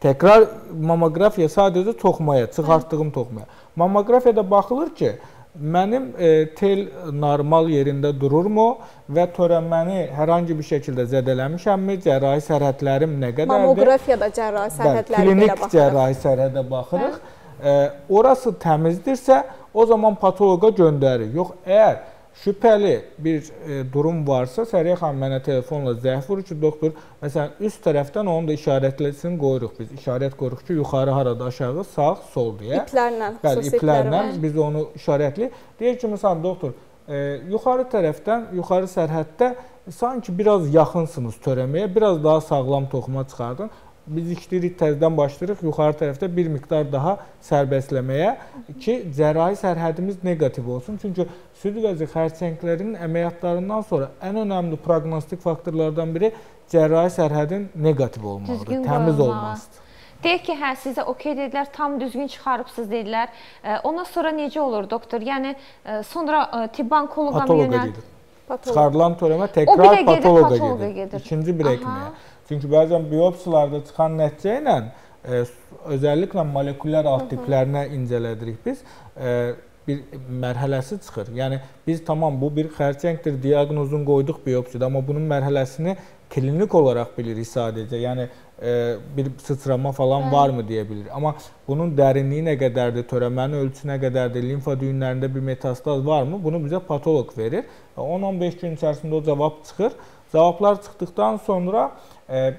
Təkrar mamografiya sadəcə toxumaya, çıxartdığım toxumaya. Mamografiyada baxılır ki, mənim e, tel normal yerində dururmu və törəməni hər hangi bir şəkildə zədələmişəmmi, cərrahi sərhədlərim nə qədərdir? Mamografiyada cərrahi sərhədləri belə baxırıq. Klinik cərrahi sərhədə baxırıq. E, orası təmizdirsə, o zaman patoloqa göndərir. Yox, əgər şübhəli bir e, durum varsa, Səriyə xanım mənə telefonla zəng vurur ki, doktor, məsələn, üst tərəfdən onun da işarətləsin qoyuruq biz. İşarət qoyuruq ki, yuxarı harada, aşağı, sağ, sol deyə. İplərlə. Bəli, iplərlə biz onu işarətli. Deyir ki, məsələn, doktor, e, yuxarı tərəfdən, yuxarı sərhəddə sanki biraz yaxınsınız törəməyə, biraz daha sağlam toxuma çıxardın. Biz işləyirik, təzdən başlayırıq, yuxarı tərəfdə bir miqdar daha sərbəstləməyə ki, cərrahi sərhədimiz negativ olsun. Çünki süd vəzi xərçənglərinin əməliyyatlarından sonra ən önəmli proqnostik faktorlardan biri cərrahi sərhədin negativ olmalıdır, təmiz olmasıdır. Deyək ki, hə, sizə okey dedilər, tam düzgün çıxarıbsınız dedilər. Ondan sonra necə olur, doktor? Yəni, sonra tibbi onkoloqa yönəlir? Çıxarılan törəmə təkrar patoloqa gedir. İkinci bir ekməyə. Çünki bəzən biopsilarda çıxan nəticə ilə e, özəlliklə molekulyar alt tiplərinə incələdirik biz, e, bir mərhələsi çıxır. Yəni, biz tamam bu bir xərçəngdir, diaqnozunu qoyduq biopsiyada, amma bunun mərhələsini klinik olaraq bilirik sadəcə. Yəni, e, bir sıçrama falan Hı. var mı deyə bilirik. Amma bunun dərinliyi nə qədərdir, törəmənin ölçüsü nə qədərdir, limfa düyünlərində bir metastaz var mı, bunu bizə patoloq verir. on on beş gün içərisində o cavab çıxır. Cavablar çıxdıqdan sonra Ee,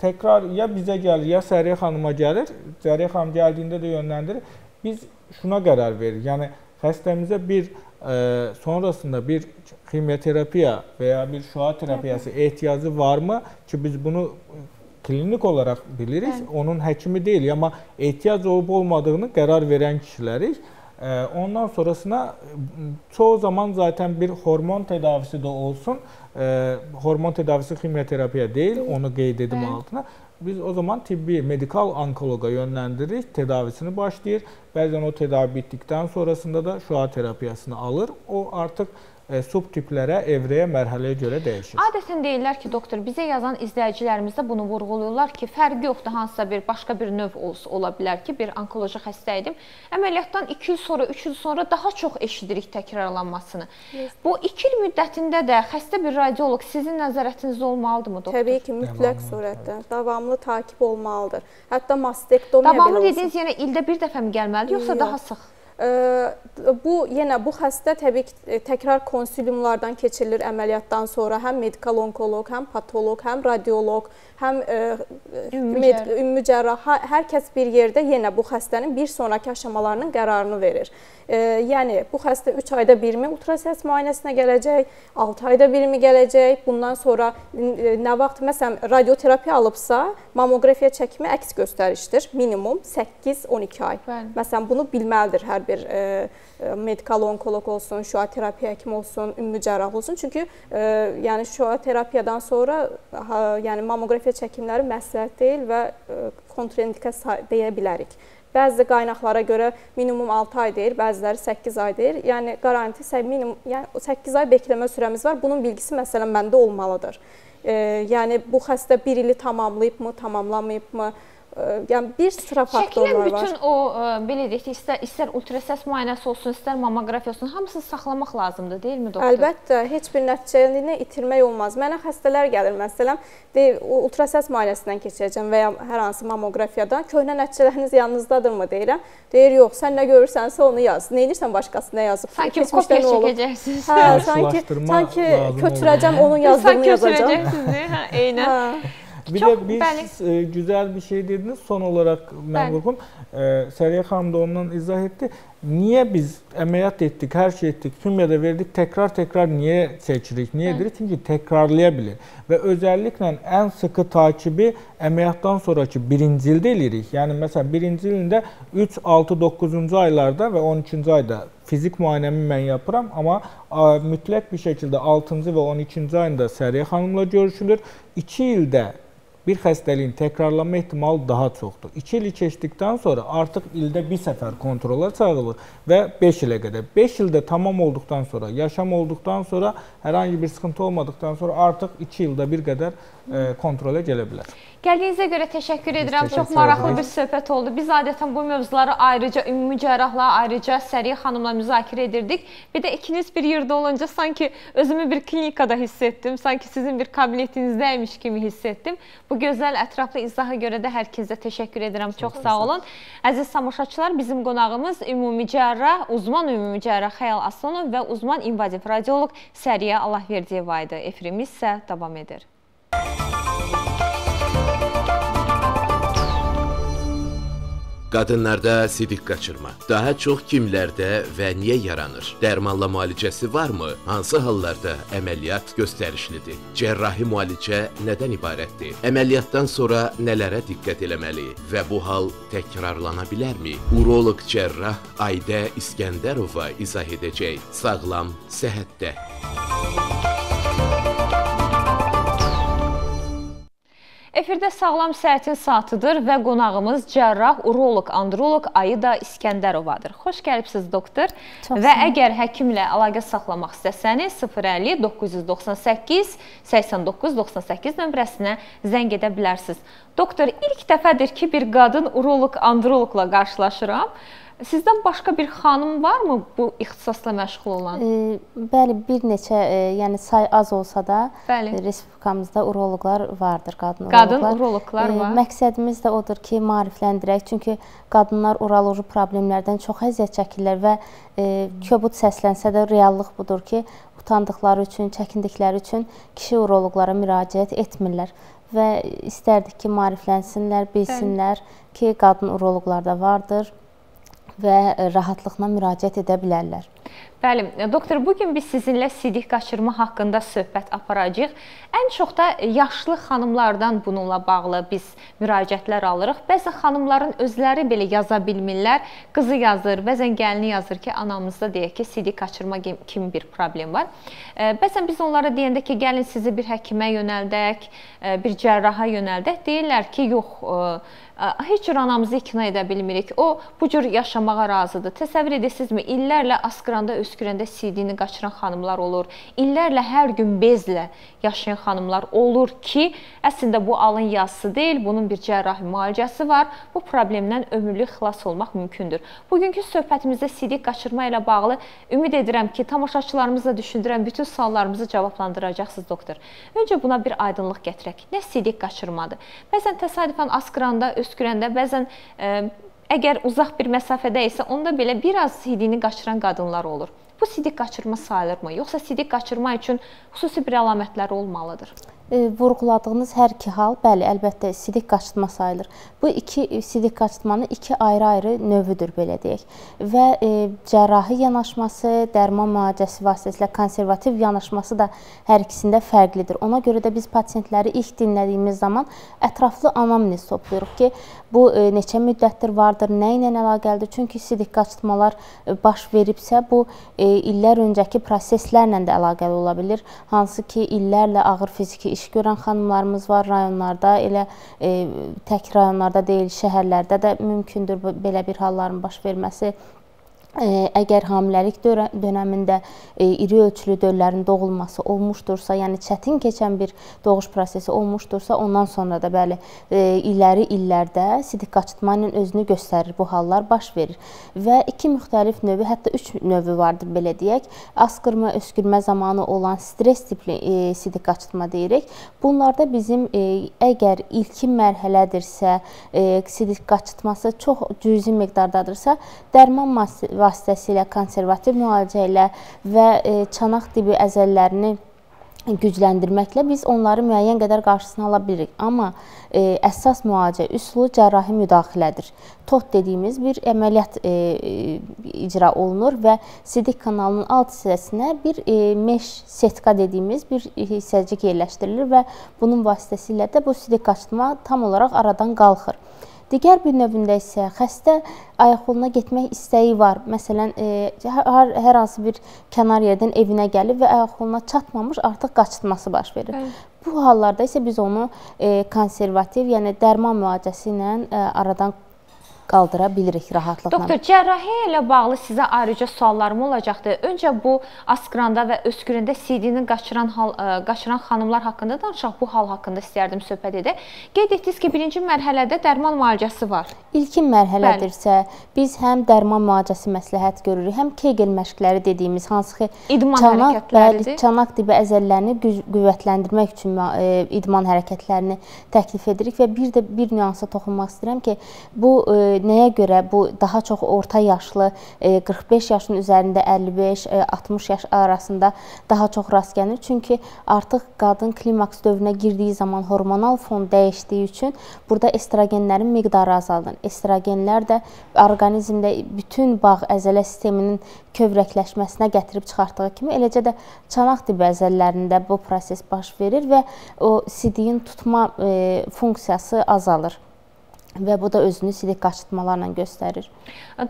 tekrar ya bizə gəlir, ya Səriyə xanıma gəlir. Səriyə xanım gəldiyində də yönləndirir. Biz şuna qərar verir. Yəni, xəstəmizə bir e, sonrasında bir ximiyoterapiya və ya bir şüa terapiyası ehtiyacı varmı? Ki, biz bunu klinik olaraq bilirik. Bəli. Onun həkimi deyil, amma ehtiyac olub olmadığını qərar verən kişilərik. Ondan sonrasına çoğu zaman zaten bir hormon tedavisi de olsun, hormon tedavisi kimyoterapiye değil, onu qeyd edim altına. Biz o zaman tibbi, medikal onkologa yönlendiririk, tedavisini başlayır. Bəzən o tedavi bitdikdən sonrasında da şüa terapiyasını alır. O artıq e, subtiplərə, evrəyə, mərhələyə görə dəyişir. Adətən deyirlər ki, doktor, bizə yazan izləyicilərimiz də bunu vurğuluyorlar ki, fərqi yoxdur, hansısa bir başqa bir növ olsa ola bilər ki, bir onkoloji xəstə idim. Əməliyyatdan iki il sonra, üç il sonra daha çox eşidirik təkrarlanmasını. Yes. Bu iki il müddətində də xəstə bir radiolog sizin nəzarətinizdə olmalıdır mı, doktor? Təbii ki, mütləq surətdə. Davamlı takip olmalıdır. Hətta mastektomiya belə olsun. Davamlı dediniz, yenə ildə bir dəfə mi gəlməlidir, yoxsa daha sıx? Bu, yenə bu xəstə təbii ki, təkrar konsiliumlardan keçirilir əməliyyatdan sonra. Həm medikal onkolog, həm patolog, həm radiolog, həm ümumi cərrah. Hər kəs bir yerdə yenə bu xəstənin bir sonraki aşamalarının qərarını verir. Yəni, bu xəstə üç ayda birmi ultrasəs müayinəsinə gələcək, altı ayda birmi gələcək. Bundan sonra nə vaxt, məsələn, radioterapiya alıbsa, mamografiya çəkimi əks göstərişdir. Minimum səkkiz on iki ay. Məsələn, bunu bilməlidir hər bir bir e, medikal onkolog olsun, şüa terapiya həkim olsun, ümumi cərrah olsun. Çünki e, yəni şüa terapiyadan sonra ha, yəni mamografiya çəkimləri məsləhət deyil və e, kontraindikasiya deyə bilərik. Bəzi qaynaqlara görə minimum altı ay deyir, bəziləri səkkiz ay deyir. Yəni garanti minimum yəni səkkiz ay bəkləmə sürəmiz var. Bunun bilgisi məsələn məndə olmalıdır. E, yəni bu xəstə bir ili tamamlayıbmı, tamamlamayıbmı? Yəni bir sıra faktorlar var. Şəkilən bütün o, belə deyək ki, istər ultrasəs müayinəsi olsun, istər mamografiya olsun, hamısını saxlamaq lazımdır, deyilmi doktor? Əlbəttə, heç bir nəticəni itirmək olmaz. Mənə xəstələr gəlir, məsələn, ultrasəs müayinəsindən keçirəcəm və ya hər hansı mamografiyadan, köhnə nəticələriniz yanınızdadırmı deyirəm. Deyir, yox, sən nə görürsənsə onu yaz. Nə edirsən başqası nə yazıb? Sanki kopya çəkəcəksiniz. Hə, sanki köçürəcəm, onun yazdığını yazacağım. Bir Çok de biz belli. E, güzel bir şey dediniz. Son olarak ben korkum. E, Seriye Hanım da ondan izah etti. Niye biz əməliyyat etdik, her şey ettik, kimyada verdik, tekrar tekrar niye seçirik, niye edirik? Çünkü tekrarlayabilir. Ve özellikle en sıkı takibi əməliyyatdan sonraki birinci ilde edirik. Yani mesela birinci ilinde üç, altı, doqquzuncu aylarda ve on üçüncü ayda fizik müayenemi ben yapıram. Ama a, mütləq bir şekilde altıncı ve on ikinci ayında Seriye Hanımla görüşülür. iki ilde bir xəstəliyin təkrarlanma ehtimalı daha çoxdur. iki il keçdikdən sonra artıq ildə bir səfər kontrola çağırılır və beş ilə qədər. beş ildə tamam olduqdan sonra, yaşam olduqdan sonra, hər hansı bir sıxıntı olmadıktan sonra artıq iki ildə bir qədər kontrola gələ bilər. Gəldiyinizə görə təşəkkür edirəm. Təşəkkür Çox maraqlı bir söhbət oldu. Biz adətən bu mövzuları ayrıca ümumi cərrahla, ayrıca Səriyə xanımla müzakirə edirdik. Bir də ikiniz bir yerdə olunca sanki özümü bir klinikada hiss etdim. Sanki sizin bir kabinetinizdəymiş kimi hiss etdim. Bu gözəl ətraflı izaha görə də hər kəsə təşəkkür edirəm. Çox sağ olun. Əziz tamaşaçılar, bizim qonağımız ümumi cərrah, uzman ümumi cərrah Xəyal Aslanov və uzman invaziv radioloq Səriyə Allahverdiyeva idi. Efirimiz isə davam edir. Qadınlarda sidik qaçırma daha çox kimlərdə və niyə yaranır? Dərmanla müalicəsi varmı? Hansı hallarda əməliyyat göstərişlidir? Cərrahi müalicə nədən ibarətdir? Əməliyyatdan sonra nələrə diqqət eləməli? Və bu hal təkrarlana bilərmi? Uroloq cərrah Aydə İskəndərova izah edəcək. Sağlam səhhətdə. Efirdə sağlam səhətin saatıdır və qonağımız cərrah, uroloq, androloq Ayda İskəndərovadır. Xoş gəlibsiz, doktor. Çox və əgər həkimlə əlaqə saxlamaq istəsəniz, sıfır əlli doqquz doxsan səkkiz səksən doqquz doxsan səkkiz nömrəsinə zəng edə bilərsiniz. Doktor, ilk dəfədir ki, bir qadın uroloq, androloqla qarşılaşıram. Sizdən başqa bir xanım varmı bu ixtisasla məşğul olan? E, bəli, bir neçə, e, yəni say az olsa da e, respublikamızda uroloqlar vardır, qadın uroloqlar. Qadın uroloqlar e, var. Məqsədimiz də odur ki, maarifləndirək. Çünki qadınlar uroloji problemlərdən çox əziyyət çəkirlər və e, köbud səslənsə də reallıq budur ki, utandıqları üçün, çəkindikləri üçün kişi uroloqlara müraciət etmirlər. Və istərdik ki, maariflənsinlər, bilsinlər bəli. Ki, qadın uroloqlar da vardır və rahatlıqla müraciət edə bilərlər. Bəli, doktor, bugün biz sizinlə sidik qaçırma haqqında söhbət aparacağıq. Ən çox da yaşlı xanımlardan bununla bağlı biz müraciətlər alırıq. Bəzi xanımların özləri belə yaza bilmirlər. Qızı yazır, bəzən gəlini yazır ki, anamızda deyək ki, sidik qaçırma kimi bir problem var. Bəzən biz onlara deyəndə ki, gəlin sizi bir həkimə yönəldək, bir cərraha yönəldək. Deyirlər ki, yox, heç cür anamızı ikna edə bilmirik. O, bu cür yaşamağa razıdır. Təsəvvür edirsinizmi, illərlə asqıranda, öskürəndə sidini qaçıran xanımlar olur. İllərlə hər gün bezlə yaşayan xanımlar olur ki, əslində bu alın yazısı deyil, bunun bir cərrahi müalicəsi var. Bu problemdən ömürlük xilas olmaq mümkündür. Bugünkü söhbətimizdə sidik qaçırma ilə bağlı ümid edirəm ki, tamaşaçılarımızla düşündürən bütün suallarımızı cavablandıracaqsınız, doktor. Öncə buna bir aydınlıq gətirək. Nə sidik qaçırmadır? Bəzən təsadüfən asqıranda, öskürəndə, bəzən əgər uzaq bir məsafədə isə onda belə biraz sidini qaçıran qadınlar olur. Bu sidik qaçırma sayılırmı? Yoxsa sidik qaçırma üçün xüsusi bir əlamətləri olmalıdır? Vurğuladığınız hər iki hal, bəli, əlbəttə sidik qaçırma sayılır. Bu iki sidik qaçırmanın iki ayrı-ayrı növüdür, belə deyək. Və cərrahi yanaşması, dərman müalicəsi vasitəsilə konservativ yanaşması da hər ikisində fərqlidir. Ona görə də biz pasientləri ilk dinlədiyimiz zaman ətraflı anamnez toplayırıq ki, bu neçə müddətdir vardır, nə ilə əlaqəlidir? Çünki sidik qaçırmalar baş veribsə, bu illər öncəki proseslərlə də əlaqəli ola bilir. Hansı ki, illərlə ağır fiziki iş görən xanımlarımız var rayonlarda, elə tək rayonlarda deyil, şəhərlərdə də mümkündür belə bir halların baş verməsi. Əgər hamiləlik dönəmində iri ölçülü döllərin doğulması olmuşdursa, yəni çətin keçən bir doğuş prosesi olmuşdursa, ondan sonra da bəli, iləri illərdə sidik qaçırtmanın özünü göstərir, bu hallar baş verir. Və iki müxtəlif növü, hətta üç növü vardır, belə deyək. Asqırma, öskürmə zamanı olan stres tipli sidik qaçırtma deyirik. Bunlarda bizim əgər ilkin mərhələdirsə, sidik qaçırtması çox cüzi miqdardadırsa, dərman vasitəsində vasitəsilə, konservativ müalicə ilə və çanaq dibi əzəllərini gücləndirməklə biz onları müəyyən qədər qarşısına ala bilirik. Amma əsas müalicə üsulu cərrahi müdaxilədir. T O T dediyimiz bir əməliyyat icra olunur və sidik kanalının alt hissəsinə bir meş setka dediyimiz bir hissəcik yerləşdirilir və bunun vasitəsilə də bu sidik qaçırma tam olaraq aradan qalxır. Digər bir növündə isə xəstə ayaqoluna getmək istəyi var. Məsələn, hər hansı bir kənar yerdən evinə gəlib və ayaqoluna çatmamış artıq qaçırtması baş verir. Bu hallarda isə biz onu konservativ, yəni dərman müalicəsi ilə aradan qaldıra bilirik rahatlıqla. Doktor, cərrahi ilə bağlı sizə ayrıca suallarım olacaqdır. Öncə bu asqıranda və öskürəndə sidini qaçıran xanımlar haqqında danışaq, bu hal haqqında istəyərdim söhbət edək. Qeyd etdiniz ki, birinci mərhələdə dərman müalicəsi var. İlkin mərhələdirsə, biz həm dərman müalicəsi məsləhət görürük, həm Kegel məşqləri dediyimiz, hansı ki, çanaq dibi əzəllərini qüvvətləndirmək üçün idman hərəkətlərini təklif edirik və bir də bir nüansa toxunmaq istəyirəm ki, bu nəyə görə bu daha çox orta yaşlı, qırx beş yaşın üzərində əlli beş altmış yaş arasında daha çox rast gəlir? Çünki artıq qadın klimaks dövrünə girdiyi zaman hormonal fon dəyişdiyi üçün burada estrogenlərin miqdarı azalır. Estrogenlər də orqanizmdə bütün bağ əzələ sisteminin kövrəkləşməsinə gətirib çıxartdığı kimi, eləcə də çanaq dibi əzələlərində bu proses baş verir və o sidiyin tutma funksiyası azalır. Və bu da özünü sidik qaçırtmalarla göstərir.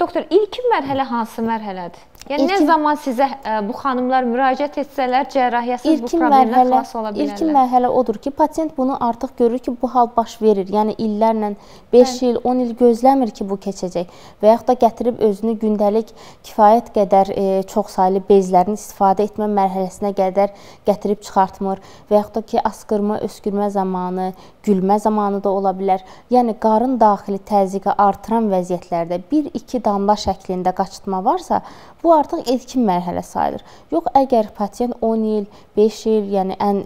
Doktor, ilkin mərhələ hansı mərhələdir? Yəni, nə zaman sizə bu xanımlar müraciət etsələr, cərrahiyyəsiz bu problemlə xilas ola bilərlər? İlkin mərhələ odur ki, pasiyent bunu artıq görür ki, bu hal baş verir. Yəni, illərlə beş il, on il gözləmir ki, bu keçəcək və yaxud da gətirib özünü gündəlik kifayət qədər çox saylı bezlərin istifadə etmə mərhələsinə qədər gətirib çıxartmır və yaxud da ki, asqırma, öskürmə zamanı, gülmə zamanı da ola bilər. Yəni, qarın daxili təzyiqi artıran vəziyyətlərdə bir iki damla şəklində qaçırtma varsa, bu Bu artıq ilkin mərhələ sayılır. Yox, əgər pasiyent on il, beş il, yəni ən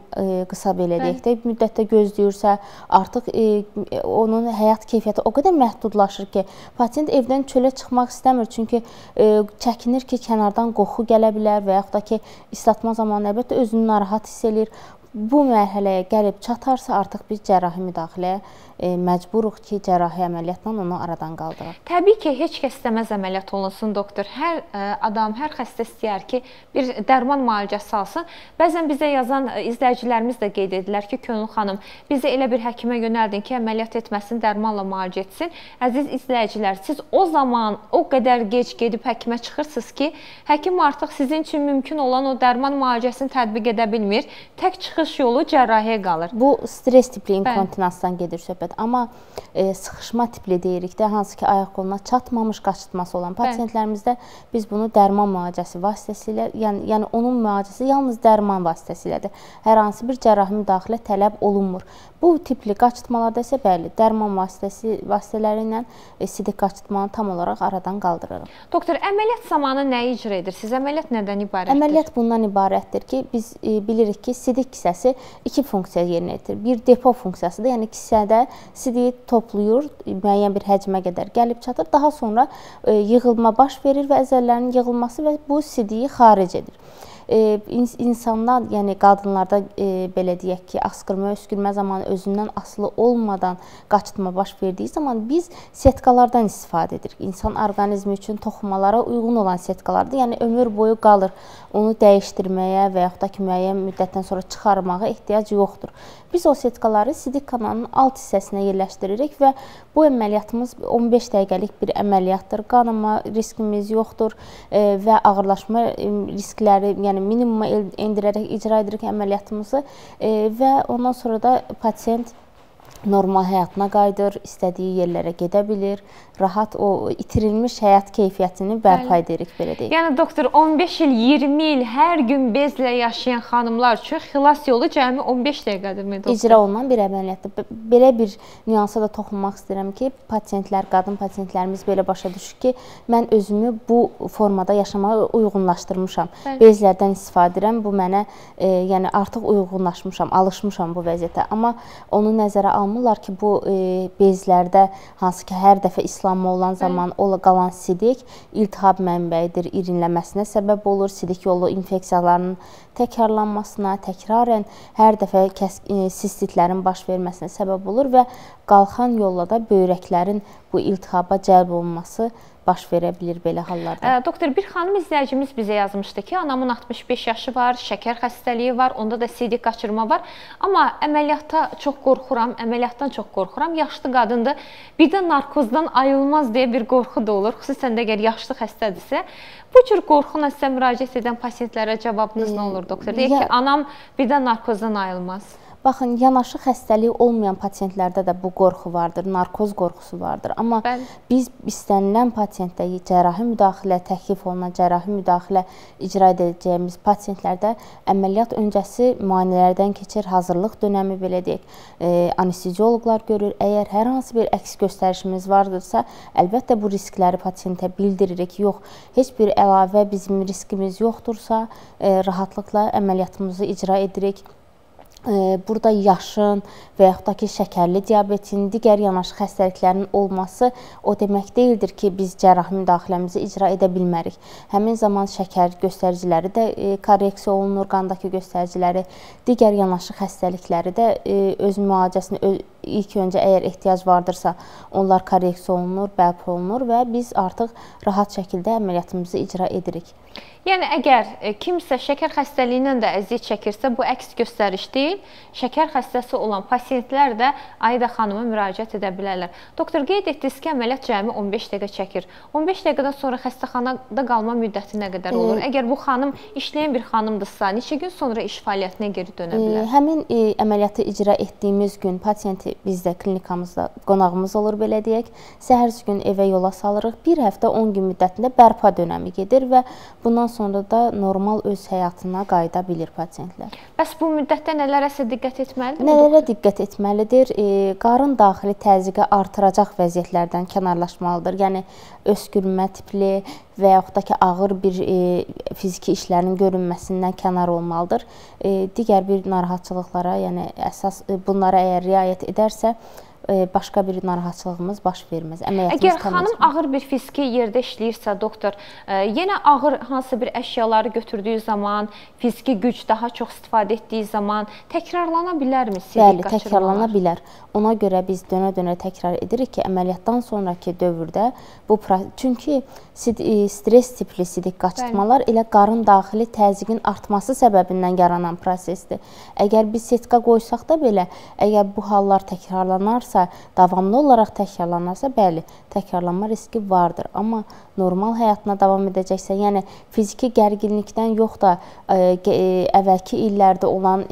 qısa belə deyək də, müddətdə gözləyirsə, artıq onun həyat keyfiyyəti o qədər məhdudlaşır ki, pasiyent evdən çölə çıxmaq istəmir. Çünki çəkinir ki, kənardan qoxu gələ bilər və yaxud da ki, islatma zamanı əlbəttə özünü narahat hiss eləyir. bu mərhələyə gəlib çatarsa artıq biz cərrahi müdaxiləyə e, məcburuq ki, cərrahi əməliyyatla onu aradan qaldıraq. Təbii ki, heç kəs istəməz əməliyyat olunsun, doktor. Hər e, adam, hər xəstə istəyər ki, bir dərman müalicəsi alsın. Bəzən bizə yazan e, izləyicilərimiz də qeyd edilər ki, Könül xanım, bizə elə bir həkimə yönəldin ki, əməliyyat etməsin, dərmanla müalicə etsin. Əziz izləyicilər, siz o zaman o qədər gec gedib həkimə çıxırsınız ki, həkim artıq sizin üçün mümkün olan o dərman müalicəsini tətbiq edə bilmir. Tək çıxış yolu cərrahiyə qalır. Bu stres tipli inkontinensdan gedir söhbət. Amma e, sıxışma tipli deyirik də, hansı ki ayaq qoluna çatmamış qaçıtması olan pasientlərimizdə biz bunu dərman müalicəsi vasitəsilə, yəni, yəni onun müalicəsi yalnız dərman vasitəsilədir. Hər hansı bir cərrahi müdaxilə tələb olunmur. Bu tipli qaçıtmalarda isə bəli, dərman vasitəsi vasitələri ilə e, sidik qaçıtmanı tam olaraq aradan qaldırırıq. Doktor, əməliyyat zamanı nə icra edir? Siz əməliyyat nədən ibarətdir? Əməliyyat bundan ibarətdir ki, biz e, bilirik ki, sidik kisəsi iki funksiya yerinə yetirir. Bir depo funksiyasıdır, yəni kisədə sidiyi toplayır, müəyyən bir həcmə qədər gəlib çatır. Daha sonra e, yığılma baş verir və əzəllərin yığılması və bu sidiyi xaric edir. E, insanlar, yəni qadınlarda e, belə deyək ki, asqırma, öskürmə zamanı özündən asılı olmadan qaçıtma baş verdiyi zaman biz setkalardan istifadə edirik. İnsan orqanizmi üçün toxumalara uyğun olan setkalardır. Yəni ömür boyu qalır. Onu dəyişdirməyə və yaxud da ki, müəyyən müddətdən sonra çıxarmağa ehtiyac yoxdur. Biz o setkaları sidik kanalının alt hissəsinə yerləşdiririk və bu əməliyyatımız on beş dəqiqəlik bir əməliyyatdır. Qanama riskimiz yoxdur e, və ağırlaşma riskləri, yəni minimuma endirərək icra edirik əməliyyatımızı e, və ondan sonra da pasiyent normal həyatına qayıdır, istədiyi yerlərə gedə bilir, rahat o itirilmiş həyat keyfiyyətini bərpa edirik, belə deyək. Yəni doktor, on beş il, iyirmi il hər gün bezlə yaşayan xanımlar üçün xilas yolu cəmi on beş dəqiqədirmi, doktor? İcra olunan bir əməliyyatdır. Belə bir nüansa da toxunmaq istəyirəm ki, pasiyentlər, qadın pasiyentlərimiz belə başa düşür ki, mən özümü bu formada yaşamağa uyğunlaşdırmışam. Bəli. Bezlərdən istifadə edirəm, bu mənə e, yəni artıq uyğunlaşmışam, alışmışam bu vəziyyətə. Amma onu nəzərə almışam ki, bu e, bezlərdə hansı ki hər dəfə islanma olan zaman ola qalan sidik iltihab mənbəyidir, irinləməsinə səbəb olur, sidik yolu infeksiyalarının təkrarlanmasına, təkrarən hər dəfə e, sistitlərin baş verməsinə səbəb olur və qalxan yolla da böyrəklərin bu iltihaba cəlb olunması baş verə bilir belə hallarda. E, doktor, bir xanım izləyicimiz bizə yazmışdı ki, anamın altmış beş yaşı var, şəkər xəstəliyi var, onda da sidik qaçırma var. Amma əməliyyata çox qorxuram, əməliyyatdan çox qorxuram. Yaşlı qadındır, bir də narkozdan ayılmaz deyə bir qorxu da olur, xüsusən də əgər yaşlı xəstədirsə. Bu cür qorxuna sizə müraciət edən pasiyentlərə cavabınız e, nə olur, doktor? Deyək ki, anam bir də narkozdan ayılmaz. Baxın, yanaşı xəstəliyi olmayan pasiyentlərdə də bu qorxu vardır, narkoz qorxusu vardır. Amma Bəli. Biz istənilən pasiyentdə cərrahi müdaxilə, təklif olunan cərrahi müdaxilə icra edəcəyimiz pasiyentlərdə əməliyyat öncəsi müayinələrdən keçir, hazırlıq dönəmi belə deyək, e, anestezioloqlar görür. Əgər hər hansı bir əks göstərişimiz vardırsa, əlbəttə bu riskləri pasiyentə bildiririk. Yox, heç bir əlavə bizim riskimiz yoxdursa, e, rahatlıqla əməliyyatımızı icra edirik. Burada yaşın və yaxud da ki, şəkərli diabetin, digər yanaşı xəstəliklərin olması o demək deyildir ki, biz cərrahi müdaxiləmizi icra edə bilmərik. Həmin zaman şəkər göstəriciləri də korreksiya olunur, qandakı göstəriciləri, digər yanaşı xəstəlikləri də öz müalicəsini ilk öncə əgər ehtiyac vardırsa, onlar korreksiya olunur, bərpa olunur və biz artıq rahat şəkildə əməliyyatımızı icra edirik. Yəni, əgər kimsə şəkər xəstəliyindən də əziyyət çəkirsə, bu əks göstəriş deyil, şəkər xəstəsi olan pasiyentlər də Aida xanıma müraciət edə bilərlər. Doktor, qeyd etdiniz ki, əməliyyat cəmi on beş dəqiqə çəkir. on beş dəqiqədən sonra xəstəxanada qalma müddəti nə qədər olur? E, əgər bu xanım işləyən bir xanımdırsa, neçə gün sonra iş fəaliyyətinə geri dönə bilər? E, həmin e, əməliyyatı icra etdiyimiz gün pasiyenti bizdə klinikamızda qonağımız olur, belə deyək. Səhərsi gün evə yola salırıq. Bir həftə on gün müddətində bərpa dönəmi gedir və bundan sonra da normal öz həyatına qayıda bilir pasiyentlər. Bəs bu müddətdə nələrəsə diqqət etməlidir? Nələrə diqqət etməlidir? E, qarın daxili təzyiqi artıracaq vəziyyətlərdən kənarlaşmalıdır. Yəni, öskürmə tipli və yaxud da ki, ağır bir e, fiziki işlərin görünməsindən kənar olmalıdır. E, digər bir narahatçılıqlara, yəni əsas e, bunlara əgər riayət edərsə, başqa bir narahatçılığımız baş verməz. Əgər xanım ağır bir fiziki yerdə işləyirsə, doktor, yenə ağır hansı bir əşyaları götürdüyü zaman, fiziki güc daha çox istifadə etdiyi zaman təkrarlana bilərmi? Bəli, təkrarlana bilər. Ona görə biz dönə-dönə təkrar edirik ki, əməliyyatdan sonraki dövrdə bu... Çünki stres tipli sidik qaçırtmalar elə qarın daxili təzyiqin artması səbəbindən yaranan prosesdir. Əgər biz sitka qoysaq da belə, əgər bu hallar təkrarlanarsa, davamlı olaraq təkrarlanarsa, bəli, təkrarlanma riski vardır. Amma normal həyatına davam edəcəksə, yəni fiziki gərginlikdən yox da əvvəlki illərdə olan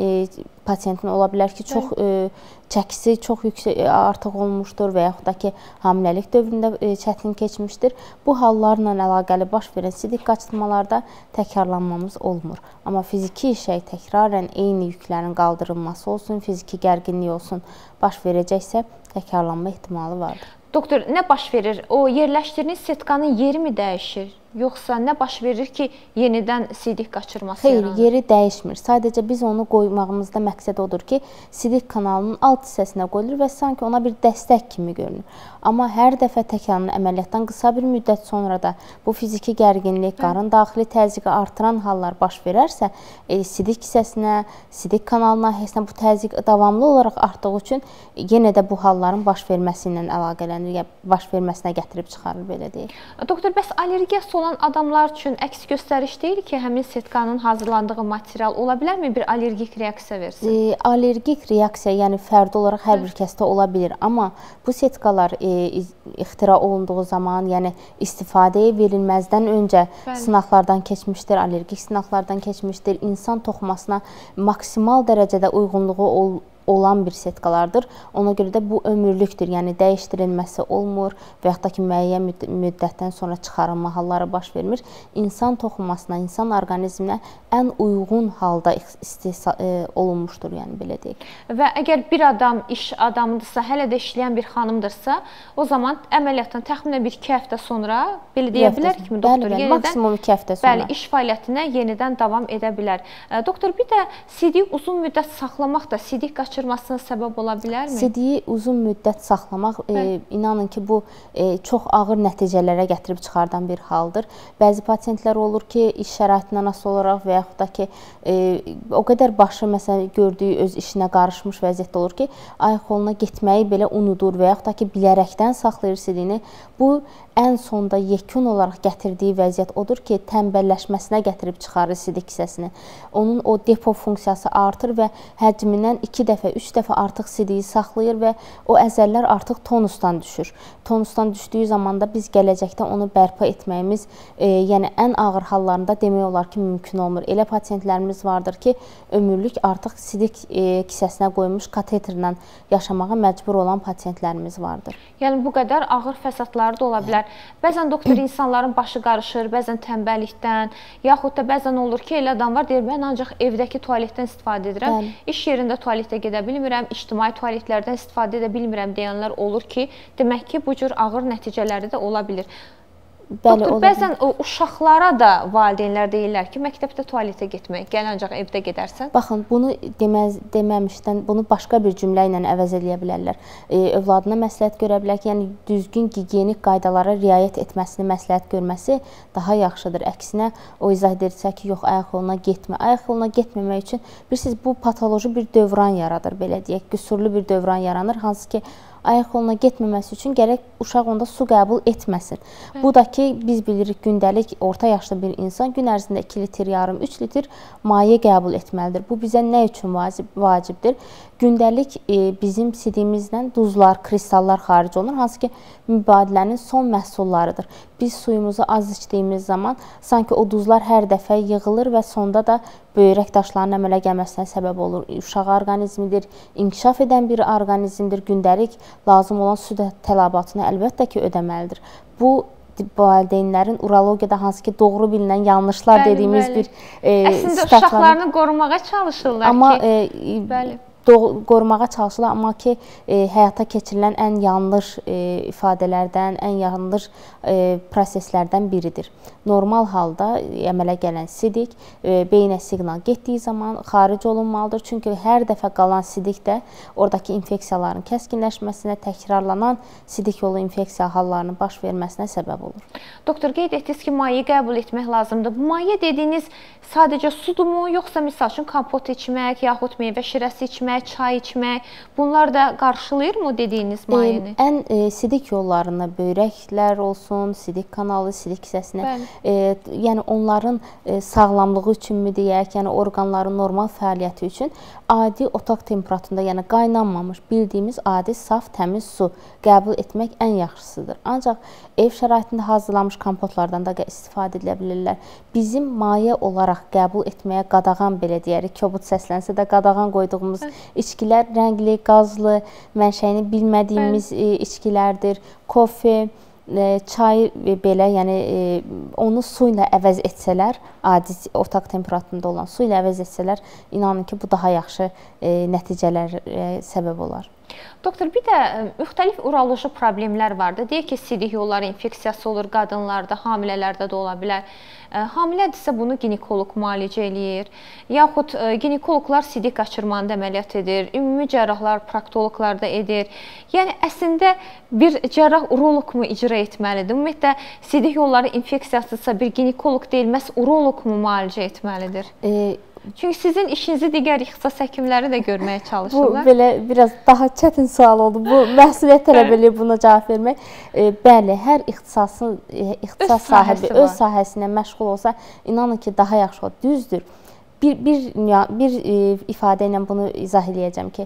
pasiyentin ola bilər ki, çox çəkisi çox yüksək artıq olmuşdur və yaxud da ki, hamiləlik dövründə çətin keçmişdir. Bu hallarla əlaqəli baş verən sidik qaçırtmalarda təkrarlanmamız olmur. Amma fiziki şey təkrarən eyni yüklərin qaldırılması olsun, fiziki gərginlik olsun baş verəcəksə, təkrarlanma ehtimalı vardır. Doktor, nə baş verir? O yerləşdirdiğiniz sitkanın yeri mi dəyişir? Yoxsa nə baş verir ki, yenidən sidik qaçırması yaranır? Xeyr, yeri dəyişmir. Sadəcə biz onu qoymağımızda məqsəd odur ki, sidik kanalının alt hissəsinə qoyulur və sanki ona bir dəstək kimi görünür. Amma hər dəfə təkrarlanan əməliyyatdan qısa bir müddət sonra da bu fiziki gərginlik, qarın daxili təzyiqi artıran hallar baş verərsə, e, sidik hissəsinə, sidik kanalına, hissəsinə bu təzyiq davamlı olaraq artdığı üçün yenə də bu halların baş verməsi ilə əlaqələnir, baş verməsinə gətirib çıxarır, belə deyək. Doktor, bəs allergiyası son olan adamlar üçün əks göstəriş deyil ki, həmin sitkanın hazırlandığı material ola bilərmi bir allergik reaksiya versin? E, allergik reaksiya, yəni fərdi olaraq hər bir kəsdə ola bilir. Amma bu sitkalar e, ixtira olunduğu zaman, yəni istifadəyə verilməzdən öncə Bəli. sınaqlardan keçmişdir, allergik sınaqlardan keçmişdir. İnsan toxumasına maksimal dərəcədə uyğunluğu ol olan bir setkalardır. Ona görə də bu ömürlükdür. Yəni dəyişdirilməsi olmur və yaxud da ki, müəyyən müddətdən sonra çıxarılma halları baş vermir. İnsan toxumasına, insan orqanizminə ən uyğun halda istehsal e, olunmuşdur, yəni belə deyək. Və əgər bir adam iş adamıdırsa, hələ də işləyən bir xanımdırsa, o zaman əməliyyatdan təxminən bir iki həftə sonra belə deyə bilərik mi, doktor? Bəli, yenidən, maksimum iki həftə sonra. Bəli, iş fəaliyyətinə yenidən davam edə bilər. E, doktor, bir də sidik uzun müddət saxlamaq da sidik qaçırılır. Qaçırmasına səbəb ola bilərmi? Sidiyi uzun müddət saxlamaq, e, inanın ki, bu e, çox ağır nəticələrə gətirib çıxardan bir haldır. Bəzi pasiyentlər olur ki, iş şəraitindən asılı olaraq və yaxud da ki, e, o qədər başı, məsələn, gördüyü öz işinə qarışmış vəziyyətdə olur ki, ayaq-qoluna getməyi belə unudur və yaxud da ki, bilərəkdən saxlayır sidiyini. Bu, ən sonda yekun olaraq gətirdiyi vəziyyət odur ki, tənbəlləşməsinə gətirib çıxarır sidik hissəsini. Onun o depo funksiyası artır və həcmindən iki dəfə üç dəfə artıq sidiyi saxlayır və o əzəllər artıq tonusdan düşür. Tonusdan düşdüyü zaman da biz gələcəkdə onu bərpa etməyimiz, e, yəni ən ağır hallarında demək olar ki, mümkün olmur. Elə pasientlərimiz vardır ki, ömürlük artıq sidik e, kisəsinə qoymuş kateterlə yaşamağa məcbur olan pasientlərimiz vardır. Yəni bu qədər ağır fəsadları da ola bilər. Bəzən doktor insanların başı qarışır, bəzən tənbəllikdən, yaxud da bəzən olur ki, elə adam var deyir, mən ancaq evdəki tualetdən istifadə edirəm, Bəli. iş yerində tualetdə gedə bilmirəm, ictimai tualetlərdən istifadə edə bilmirəm deyənlər olur ki, demək ki, bu cür ağır nəticələri də ola bilir. Bəli, doktor, bəzən o, uşaqlara da valideynlər deyirlər ki, məktəbdə tualetə getmək, gəl ancaq evdə gedərsən. Baxın, bunu deməz, deməmişdən, bunu başqa bir cümlə ilə əvəz edə bilərlər. E, övladına məsləhət görə bilər ki, yəni düzgün gigiyenik qaydalara riayət etməsini məsləhət görməsi daha yaxşıdır. Əksinə, o izah edirsə ki, yox, ayaq yoluna getmə. Ayaq yoluna getməmək üçün, bilirsiniz, bu patoloji bir dövran yaradır, belə deyək, qüsurlu bir dövran yaranır, hansı ki, ayaq yoluna getməməsi üçün gərək uşaq onda su qəbul etməsin. Bəli. Bu da ki, biz bilirik, gündəlik orta yaşlı bir insan gün ərzində iki litr, yarım, üç litr maye qəbul etməlidir. Bu bizə nə üçün vacib, vacibdir? Gündəlik e, bizim sidiyimizdən duzlar, kristallar xaric olunur, hansı ki, mübadilənin son məhsullarıdır. Biz suyumuzu az içdiyimiz zaman sanki o duzlar hər dəfə yığılır və sonda da böyrək daşlarının əmələ gəlməsinə səbəb olur. Uşaq orqanizmidir, inkişaf edən bir orqanizmdir, gündəlik lazım olan su tələbatını əlbəttə ki, ödəməlidir. Bu, valideynlərin urologiyada hansı ki, doğru bilinən yanlışlar bəli, dediyimiz bəli. bir e, əslində, uşaqlarını qorumağa çalışırlar Amma, ki. Amma e, qorumağa çalışılır, amma ki e, həyata keçirilən ən yanlış e, ifadələrdən, ən yanlış e, proseslərdən biridir. Normal halda əmələ gələn sidik e, beynə siqnal getdiyi zaman xaric olunmalıdır. Çünki hər dəfə qalan sidikdə oradakı infeksiyaların kəskinləşməsinə, təkrarlanan sidik yolu infeksiya hallarının baş verməsinə səbəb olur. Doktor, qeyd etdiniz ki, mayeyi qəbul etmək lazımdır. Bu maye dediyiniz sadəcə sudumu, yoxsa misal üçün kompot içmək, yaxud meyvə şirəsi içmək, çay içmək, bunlar da qarşılayır mı dediyiniz mayeni? E, ən e, sidik yollarına böyrəklər olsun, sidik kanalı, sidik kisəsinə, e, yəni onların e, sağlamlığı üçün mü deyək, yəni orqanların normal fəaliyyəti üçün adi otaq temperaturunda, yəni qaynanmamış bildiyimiz adi saf təmiz su qəbul etmək ən yaxşısıdır. Ancaq ev şəraitində hazırlanmış kompotlardan da istifadə edilə bilirlər. Bizim maye olaraq qəbul etməyə qadağan, belə deyərik, kobud səslənsə də qadağan qoyduğumuz İçkilər rəngli, qazlı, mənşəyini bilmədiyimiz Bəli. İçkilərdir. Kofe, çay belə, yəni onu su ilə əvəz etsələr, adi otaq temperaturunda olan su ilə əvəz etsələr, inanın ki, bu daha yaxşı nəticələr səbəb olar. Doktor, bir də müxtəlif uroloji problemlər vardır. Deyək ki, sidik yolları infeksiyası olur qadınlarda, hamilələrdə də ola bilər. Hamilədirsə bunu ginekoloq müalicə eləyir. Yaxud ginekoloqlar sidik qaçırmanı əməliyyat edir. Ümumi cərrahlar, proktoloqlar da edir. Yəni, əslində bir cərrah uroloq mu icra etməlidir? Ümumiyyətlə, sidik yolları infeksiyasıdırsa bir ginekoloq deyil, məhz uroloq mu müalicə etməlidir? E Çünki sizin işinizi digər ixtisas həkimləri də görməyə çalışırlar. Bu belə biraz daha çətin sual oldu. Bu məsuliyyət tələb eləyir buna cavab vermək. E, bəli, hər ixtisasın ixtisas sahibi öz sahəsinə məşğul olsa, inanın ki, daha yaxşı olur. Düzdür. Bir, bir, bir ifadə ilə bunu izah edəcəm ki,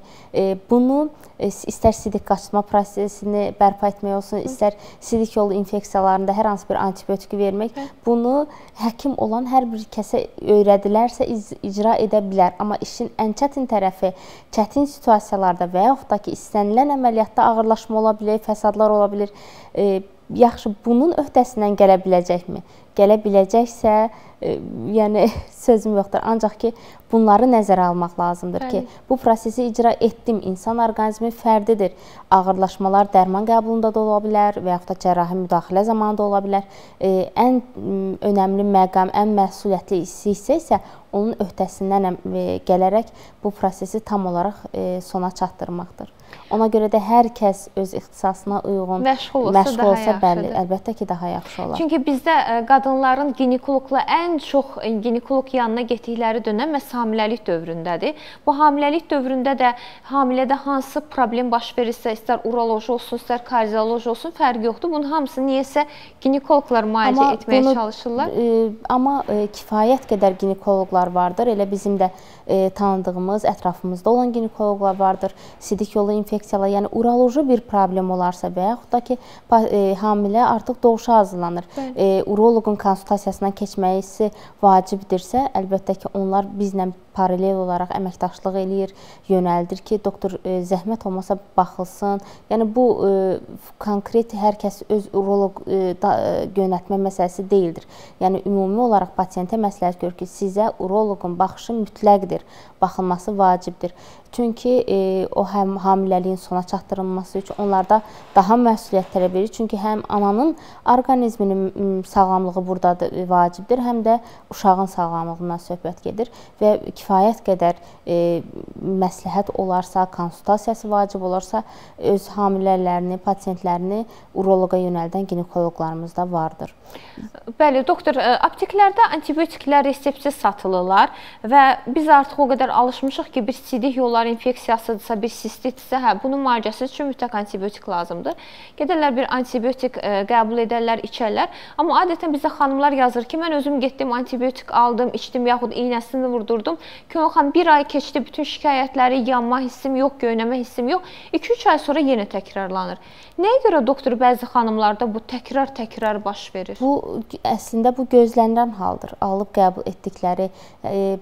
bunu istər sidik qaçırma prosesini bərpa etmək olsun, istər sidik yolu infeksiyalarında hər hansı bir antibiotik vermək, bunu həkim olan hər bir kəsə öyrədilərsə icra edə bilər. Amma işin ən çətin tərəfi çətin situasiyalarda və yaxud da ki, istənilən əməliyyatda ağırlaşma ola bilir, fəsadlar ola bilir. Yaxşı, bunun öhdəsindən gələ biləcəkmi? Gələ biləcəksə, e, yəni sözüm yoxdur. Ancaq ki, bunları nəzərə almaq lazımdır Bəli. Ki, bu prosesi icra etdim. İnsan orqanizmi fərdidir. Ağırlaşmalar dərman qəbulunda da ola bilər və yaxud da cərrahi müdaxilə zamanı da ola bilər. E, ən önəmli məqam, ən məsuliyyətli hissə isə onun öhdəsindən gələrək bu prosesi tam olaraq e, sona çatdırmaqdır. Ona görə də hər kəs öz ixtisasına uyğun məşğul olsa, məşğul olsa bəli, əlbəttə ki, daha yaxşı olar. Çünki bizdə qadınların ginekoloqla ən çox ginekoloq yanına getdikləri dönəm məhz hamiləlik dövründədir. Bu hamiləlik dövründə də hamilədə hansı problem baş verirsə, istər uroloji olsun, istər kardioloji olsun, fərqi yoxdur. Bunun hamısı niyəsə ginekoloqlar müalicə etməyə bunu, çalışırlar. E, amma e, kifayət qədər ginekoloqlar vardır. Elə bizim də e, tanıdığımız, ətrafımızda olan ginekoloqlar vardır. Sidik yolu infeksiyaları, yəni uroloji bir problem olarsa və yaxud da ki, e, hamilə artıq doğuşa hazırlanır. E, uroloqun konsultasiyasından keçməsi vacibdirsə, əlbəttə ki, onlar bizlə paralel olaraq əməkdaşlıq eləyir, yönəldir ki, doktor e, zəhmət olmasa baxılsın. Yəni, bu e, konkret hər kəs öz uroloq e, da, e, yönətmə məsələsi deyildir. Yəni, ümumi olaraq pasientə məsləhət görür ki, sizə uroloqun baxışı mütləqdir, baxılması vacibdir. Çünki e, o həm hamiləliyin sona çatdırılması üçün onlarda daha məsuliyyət tələb edir. Çünki həm ananın orqanizminin sağlamlığı burada vacibdir, həm də uşağın sağlamlığından söhbət gedir və kifayət qədər e, məsləhət olarsa, konsultasiyası vacib olarsa, öz hamilələrini, pasientlərini uroloqa yönəldən ginekoloqlarımız da vardır. Bəli, doktor, apteklərdə antibiotiklər reseptsiz satılırlar və biz artıq o qədər alışmışıq ki, bir sidik yolları infeksiyasıdırsa, bir sistitdirsə, hə, bunun müalicəsi üçün mütləq antibiotik lazımdır. Gedərlər bir antibiotik e, qəbul edərlər, içərlər. Amma adətən bizdə xanımlar yazır ki, mən özüm getdim, antibiotik aldım, içdim, yaxud iynəsini vurdurdum. Könül xanım, bir ay keçdi, bütün şikayətləri, yanma hissim yox, göynəmə hissim yox. iki üç ay sonra yenə təkrarlanır. Nəyə görə, doktor, bəzi xanımlarda bu təkrar-təkrar baş verir? Bu, əslində bu gözlənilən haldır. Alıb qəbul etdikləri e,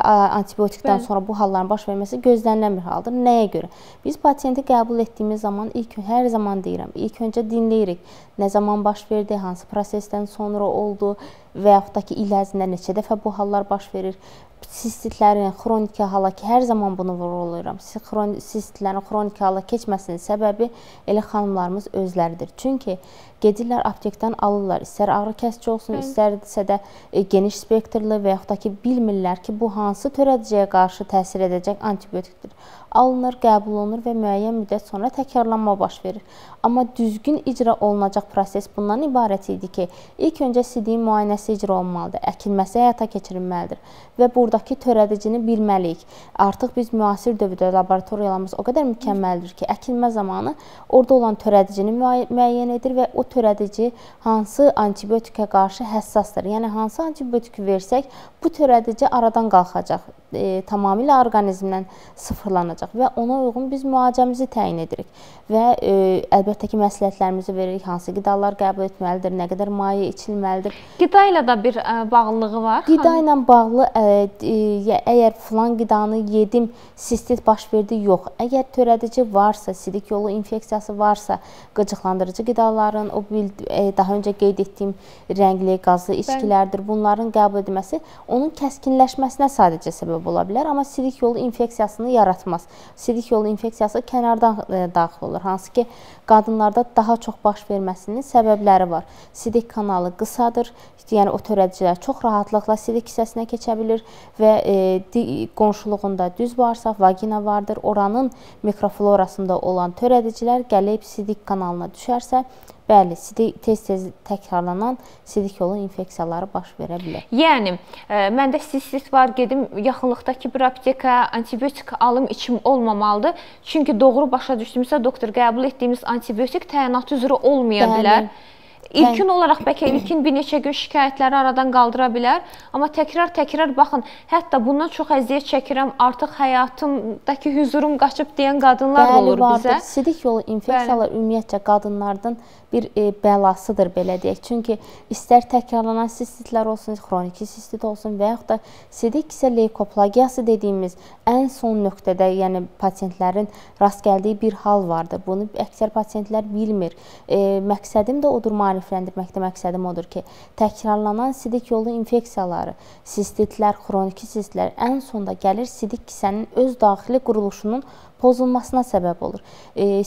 antibiotikdən Bəli. Sonra bu halların baş verməsi gözlənilən bir haldır. Nəyə görə? Biz pasienti qəbul etdiyimiz zaman ilk hər zaman deyirəm, ilk öncə dinləyirik. Nə zaman baş verdi, hansı prosesdən sonra oldu və yaxud da ki, ilazində neçə dəfə bu hallar baş verir. sistitlərin xronik hala ki, hər zaman bunu vurğulayıram. Sistitlərin xronik hala keçməsinin səbəbi elə xanımlarımız özləridir. Çünki gedirlər aptekdən alırlar, istər ağrı kəsici olsun, istərsə də geniş spektrli və yaxud da ki, bilmirlər ki, bu hansı törədiciyə qarşı təsir edəcək antibiotikdir. Alınır, qəbul olunur və müəyyən müddət sonra təkrarlanma baş verir. Amma düzgün icra olunacaq proses bundan ibarət idi ki, ilk öncə sidin müayinəsi icra olmalıdır, əkilməsi həyata keçirilməlidir və buradakı törədicini bilməliyik. Artıq biz müasir dövrdə laboratoriyalarımız o qədər mükəmməldir ki, əkilmə zamanı orada olan törədicini müəyyən edir və o törədici hansı antibiotikə qarşı həssasdır. Yəni, hansı antibiotiki versək, bu törədici aradan qalxacaq, e, tamamilə orqanizmdən sıfırlanacaq və ona uyğun biz müalicəmizi təyin edirik və e, əlbəttə ki, məsləhətlərimizi veririk, hansı qidalar qəbul etməlidir, nə qədər maye içilməlidir. Qida ilə də bir ə, bağlılığı var. Qida ilə bağlı, ə, ə, əgər filan qidanı yedim, sistit baş verdi, yox. Əgər törədici varsa, sidik yolu infeksiyası varsa, qıcıqlandırıcı qidaların, o daha öncə qeyd etdiyim rəngli, qazlı içkilərdir. Bunların qəbul edilməsi onun kəskinləşməsinə sadəcə səbəb ola bilər, amma sidik yolu infeksiyasını yaratmaz. Sidik yolu infeksiyası kənardan daxil olur, hansı ki, qadınlarda daha çox baş verməsinin səbəbləri var. Sidik kanalı qısadır, yəni o törədicilər çox rahatlıqla sidik hissəsinə keçə bilir və e, qonşuluğunda düz varsa, vagina vardır, oranın mikroflorasında olan törədicilər gəlib sidik kanalına düşərsə, bəli, tez-tez təkrarlanan sidik yolu infeksiyaları baş verə bilər. Yəni, e, mən də sistit var gedim, yaxınlıqdakı bir apteka antibiotik alım içim olmamalıdır. Çünki doğru başa düşdümsə, doktor qəbul etdiyimiz antibiotik təyinatı üzrə olmaya bəli. Bilər. İlkin olaraq bəlkə ilkin bir neçə gün şikayətləri aradan qaldıra bilər, amma təkrar-təkrar baxın, hətta bundan çox əziyyət çəkirəm, artıq həyatımdakı hüzurum qaçıb deyən qadınlar bəli, olur vardır. Bizə. Sidik yolu infeksiyalar bəli. Ümumiyyətcə qadınlardan bir e, bəlasıdır, belə deyək. Çünki istər təkrarlanan sistitlər olsun, xroniki sistit olsun və yaxud da sidik isə leykoplagiyası dediyimiz ən son nöqtədə, yəni pasientlərin rast gəldiyi bir hal vardır. Bunu əksər pasientlər bilmir. E, məqsədim də odur, marifləndirməkdə məqsədim odur ki, təkrarlanan sidik yolu infeksiyaları, sistitlər, xroniki sistitlər ən sonda gəlir sidik kisənin öz daxili quruluşunun pozulmasına səbəb olur. E,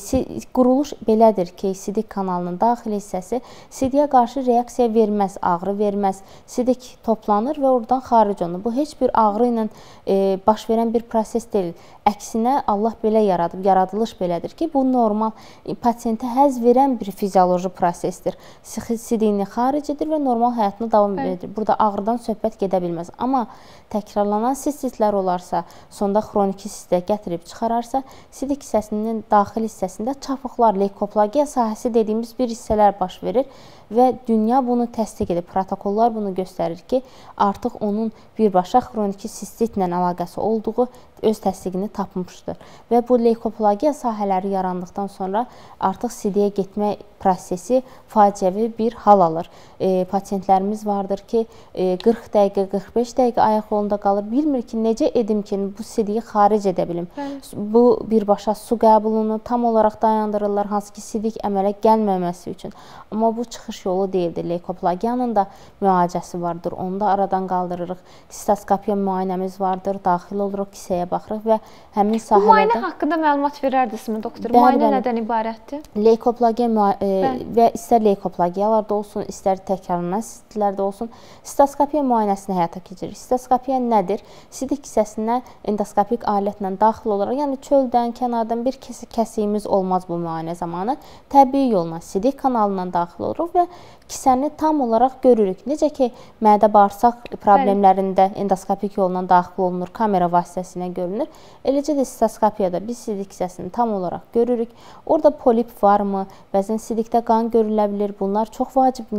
quruluş belədir ki, sidik kanalının daxili hissəsi sidiyə qarşı reaksiya verməz, ağrı verməz. Sidik toplanır və oradan xaric olunur. Bu, heç bir ağrı ilə e, baş verən bir proses deyil. Əksinə, Allah belə yaradıb, yaradılış belədir ki, bu normal, e, pasiyentə həzz verən bir fizioloji prosesdir. Sidini xaric edir və normal həyatını davam evet. edir. Burada ağrıdan söhbət gedə bilməz. Amma təkrarlanan sistitlər olarsa, sonda xroniki sistitə gətirib çıxararsa, sidik hissəsinin daxil hissəsində çapıqlar, leykoplagiya sahəsi dediyimiz bir hissələr baş verir və dünya bunu təsdiq edir. Protokollar bunu göstərir ki, artıq onun birbaşa xroniki sistitlə əlaqəsi olduğu öz təsdiqini tapmışdır. Və bu leykoplagiya sahələri yarandıqdan sonra artıq sidiyə getmə prosesi faciəvi bir hal alır. E, Pasientlərimiz vardır ki, e, qırx dəqiqə, qırx beş dəqiqə ayaq yolunda qalır. Bilmir ki, necə edim ki, bu sidiyi xaric edə bilim. Evet. Bu, birbaşa su qəbulunu tam olaraq dayandırırlar, hansı ki, sidik əmələ gəlməməsi üçün. Amma bu çıxış yolu deyildir. Leykoplagiyanın da müalicəsi vardır. Onu da aradan qaldırırıq. Sistoskopiya müayinəmiz vardır. Daxil oluruq, kisəyə baxırıq və həmin sahələrdə... Bu müayinə haqqında məlumat verərdinizmi, doktor? Bəli, müayinə bəli. Nədən ibarətdir? Leykoplagiya e, və istər leykoplagiyalarda olsun, istər təkrarlanan sistitlərdə olsun, sistoskopiya müayinəsini həyata keçiririk. Sistoskopiya nədir? Sidik hissəsinə endoskopik alətlə daxil olaraq, yəni çöldən, kənardan bir kəsiyimiz olmaz bu müayinə zamanı. Təbii yolla sidik kanalından daxil oluruq və kisəni tam olaraq görürük. Necə ki, mədə-bağırsaq problemlərində endoskopik yolla daxil olunur, kamera vasitəsilə görünür. Eləcə də sistoskopiyada biz sidik hissəsini tam olaraq görürük. Orada polip varmı, bəzən sidikdə qan görülə bilir. Bunlar çox vacib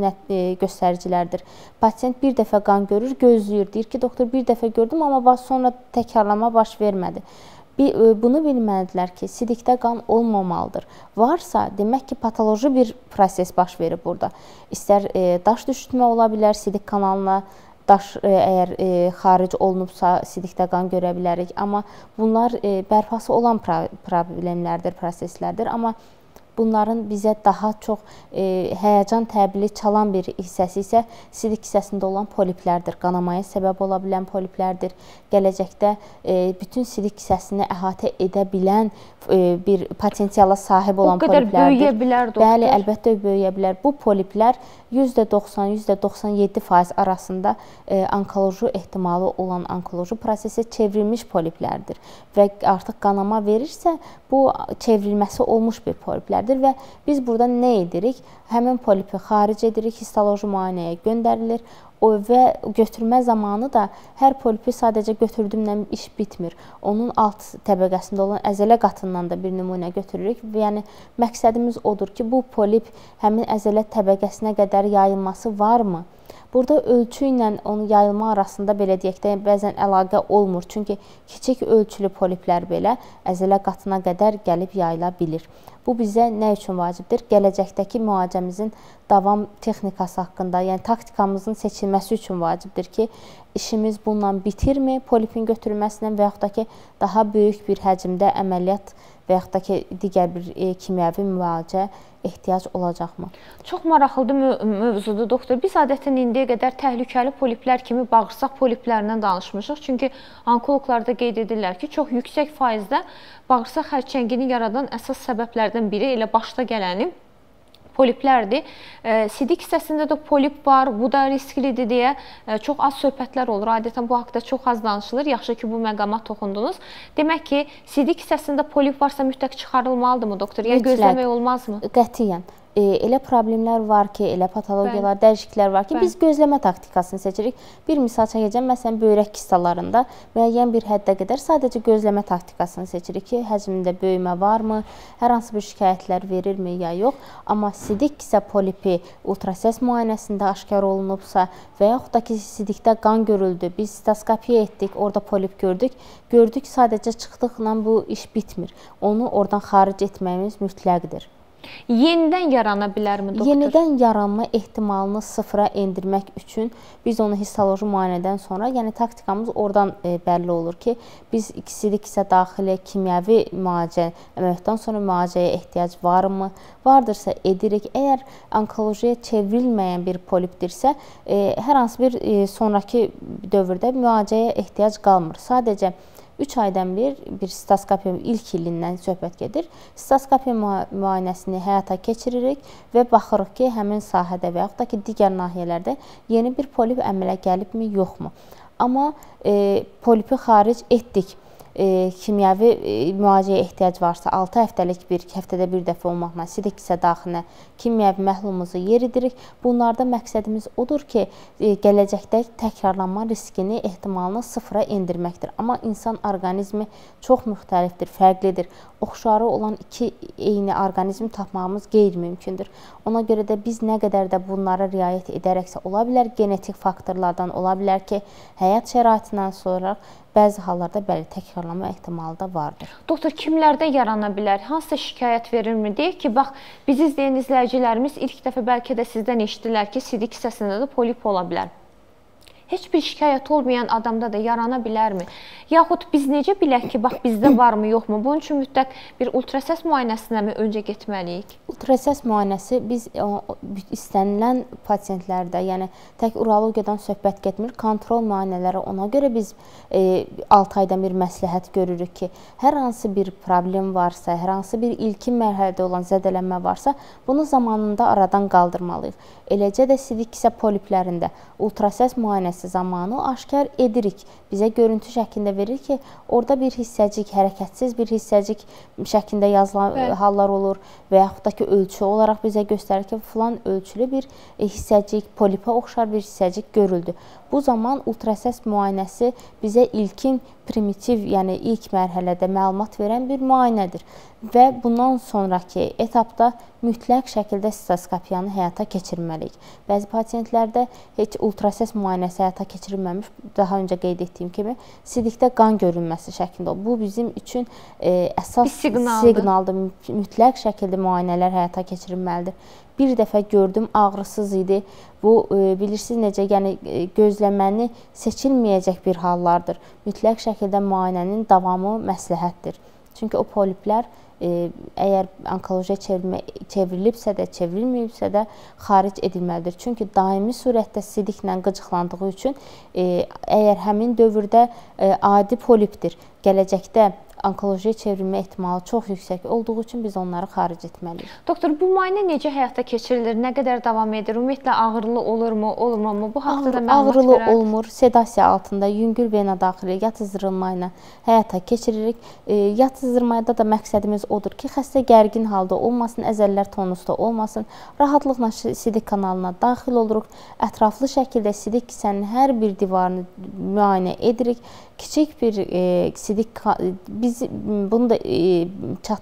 göstəricilərdir. Pasiyent bir dəfə qan görür, gözləyir. Deyir ki, doktor, bir dəfə gördüm, amma sonra təkrarlama baş vermədi. Bunu bilməlidirlər ki, sidikdə qan olmamalıdır. Varsa, demək ki, patoloji bir proses baş verir burada. İstər e, daş düşütmə ola bilər, sidik kanalına daş e, əgər e, xaric olunubsa, sidikdə qan görə bilərik. Amma bunlar e, bərpası olan problemlərdir, proseslərdir. Amma Bunların bizə daha çox e, həyəcan təbili çalan bir hissəsi isə sidik hissəsində olan poliplərdir. Qanamaya səbəb ola bilən poliplərdir. Gələcəkdə e, bütün sidik hissəsini əhatə edə bilən e, bir potensiala sahib olan poliplərdir. O qədər böyüyə bilər, doktor? Bəli, əlbəttə böyüyə bilər. Bu poliplər yüzdə doxsan yüzdə doxsan yeddi faiz arasında e, onkoloji ehtimalı olan onkoloji prosesə çevrilmiş poliplərdir və artıq qanama verirsə bu çevrilməsi olmuş bir poliplərdir və biz burada nə edirik? Həmin polipi xaric edirik, histoloji müayinəyə göndərilir. O və götürmə zamanı da hər polipi sadəcə götürdüyümlə iş bitmir. Onun alt təbəqəsində olan əzələ qatından da bir nümunə götürürük. Yəni məqsədimiz odur ki, bu polip həmin əzələ təbəqəsinə qədər yayılması varmı? Burada ölçü ilə onun yayılma arasında belə deyək də bəzən əlaqə olmur. Çünki kiçik ölçülü poliplər belə əzələ qatına qədər gəlib yayıla bilir. Bu bizə nə üçün vacibdir? Gələcəkdəki müalicəmizin davam texnikası haqqında, yəni taktikamızın seçilməsi üçün vacibdir ki, işimiz bununla bitirmi, polipin götürülməsinə və yaxud da ki, daha böyük bir həcmdə əməliyyat və yaxud da ki, digər bir e, kimyəvi müalicə ehtiyac olacaqmı? Çox maraqlı mö mövzudur, doktor. Biz adətən indiyə qədər təhlükəli poliplər kimi bağırsaq poliplərindən danışmışıq. Çünki onkoloqlarda qeyd edirlər ki, çox yüksək faizdə bağırsaq xərçəngini yaradan əsas səbəblərdən biri elə başda gələni poliplərdir. Sidik hissəsində də polip var, bu da risklidir deyə çox az söhbətlər olur. Adətən bu haqda çox az danışılır. Yaxşı ki, bu məqama toxundunuz. Demək ki, sidik hissəsində polip varsa mütləq çıxarılmalıdır mı, doktor? Yəni gözləmək olmazmı? Qətiyyən. Elə problemlər var ki, elə patologiyalar, Bəli. Dəyişikliklər var ki, Bəli. Biz gözləmə taktikasını seçirik. Bir misal çəkəcəm, məsələn, böyrək kistalarında müəyyən bir həddə qədər sadəcə gözləmə taktikasını seçirik ki, həcmində böyümə varmı, hər hansı bir şikayətlər verirmi ya yox. Amma sidik kisə polipi ultrasəs müayinəsində aşkar olunubsa və yaxud da ki, sidikdə qan görüldü, biz sitoskopiya etdik, orada polip gördük, gördük sadəcə çıxdıqla bu iş bitmir. Onu oradan xaric etməyimiz mütləqdir. Yenidən yarana bilərmi, doktor? Yenidən yaranma ehtimalını sıfıra endirmək üçün biz onu histoloji müayinədən sonra, yəni taktikamız oradan e, bəlli olur ki, biz sidik kisə daxili kimyəvi müalicə, əməliyyatdan sonra müalicəyə ehtiyac varmı? Vardırsa edirik. Əgər onkolojiyə çevrilməyən bir polipdirsə, e, hər hansı bir e, sonraki dövrdə müalicəyə ehtiyac qalmır. Sadəcə üç aydan bir bir sitoskopiya ilk ilindən söhbət gedir. Sitoskopiya müayinəsini həyata keçiririk və baxırıq ki, həmin sahədə və yaxud da ki, digər nahiyələrdə yeni bir polip əmələ gəlibmi, yoxmu? Amma e, polipi xaric etdik. E, kimyəvi e, müalicəyə ehtiyac varsa altı həftəlik bir həftədə bir dəfə olmaqla sidik kisə daxilinə kimyəvi məhlumuzu yeridirik. Bunlarda məqsədimiz odur ki, e, gələcəkdə təkrarlanma riskini, ehtimalını sıfıra endirməkdir. Amma insan orqanizmi çox müxtəlifdir, fərqlidir. Oxşarı olan iki eyni orqanizm tapmağımız qeyri-mümkündür. Ona görə də biz nə qədər də bunlara riayət edərəksə, ola bilər genetik faktorlardan, ola bilər ki, həyat şəraitindən sonra bəzi hallarda bəli təkrarlanma ehtimalı da vardır. Doktor, kimlərdə yarana bilər? Hansısa şikayət verirmi? Deyək ki, bax, bizi izləyən izləyicilərimiz ilk dəfə bəlkə də sizdən eşitdilər ki, sidik hissəsində də polip ola bilər. Heç bir şikayət olmayan adamda da yarana bilərmi? Yaxud biz necə bilək ki, bax, bizdə varmı, yoxmu? Bunun üçün mütləq bir ultrasəs müayinəsinə mi öncə getməliyik? Ultrasəs müayinəsi biz istənilən pasientlərdə, yəni tək urologiyadan söhbət getmir, kontrol müayinələri, ona görə biz e, altı aydan bir məsləhət görürük ki, hər hansı bir problem varsa, hər hansı bir ilkin mərhələdə olan zədələnmə varsa, bunu zamanında aradan qaldırmalıyıq. Eləcə də sidik kisə poliplərində ultrasəs müayinəsi zamanı aşkar edirik. Bizə görüntü şəklində verir ki, orada bir hissəcik, hərəkətsiz bir hissəcik şəklində yazılan Bəli. Hallar olur və yaxud da ki, ölçü olaraq bizə göstərir ki, filan ölçülü bir hissəcik, polipə oxşar bir hissəcik görüldü. Bu zaman ultrasəs müayinəsi bizə ilkin primitiv, yəni ilk mərhələdə məlumat verən bir müayinədir və bundan sonraki etapda mütləq şəkildə sitoskopiyanı həyata keçirməliyik. Bəzi pasientlərdə heç ultrasəs müayinəsi həyata keçirilməmiş, daha öncə qeyd etdiyim kimi, sidikdə qan görünməsi şəklində olur. Bu bizim üçün e, əsas siqnaldır. siqnaldır. Mütləq şəkildə müayinələr həyata keçirilməlidir. Bir dəfə gördüm, ağrısız idi. Bu, bilirsiniz necə, yəni gözləməni seçilməyəcək bir hallardır. Mütləq şəkildə müayinənin davamı məsləhətdir. Çünki o poliplər Əgər onkolojiya çevrilibsə də, çevrilməyibsə də xaric edilməlidir. Çünki daimi surətdə sidiklə qıcıqlandığı üçün əgər həmin dövrdə adi polipdir, gələcəkdə onkolojiya çevrilmə ehtimalı çox yüksək olduğu üçün biz onları xaric etməliyik. Doktor, bu müayinə necə həyata keçirilir, nə qədər davam edir, ümumiyyətlə ağrılı olurmu, olmurmu? Bu haqda da məlumat verək. Ağrılı olmur, sedasiya altında yüngül vena daxili yat ızdırılma ilə həyata keçiririk. Yat ızdırmada da məqsədimiz odur ki, xəstə gərgin halda olmasın, əzəllər tonusda olmasın, rahatlıqla sidik kanalına daxil oluruq, ətraflı şəkildə sidik kisənin hər bir divarını müayinə edirik. Kiçik bir sidik, biz bunu da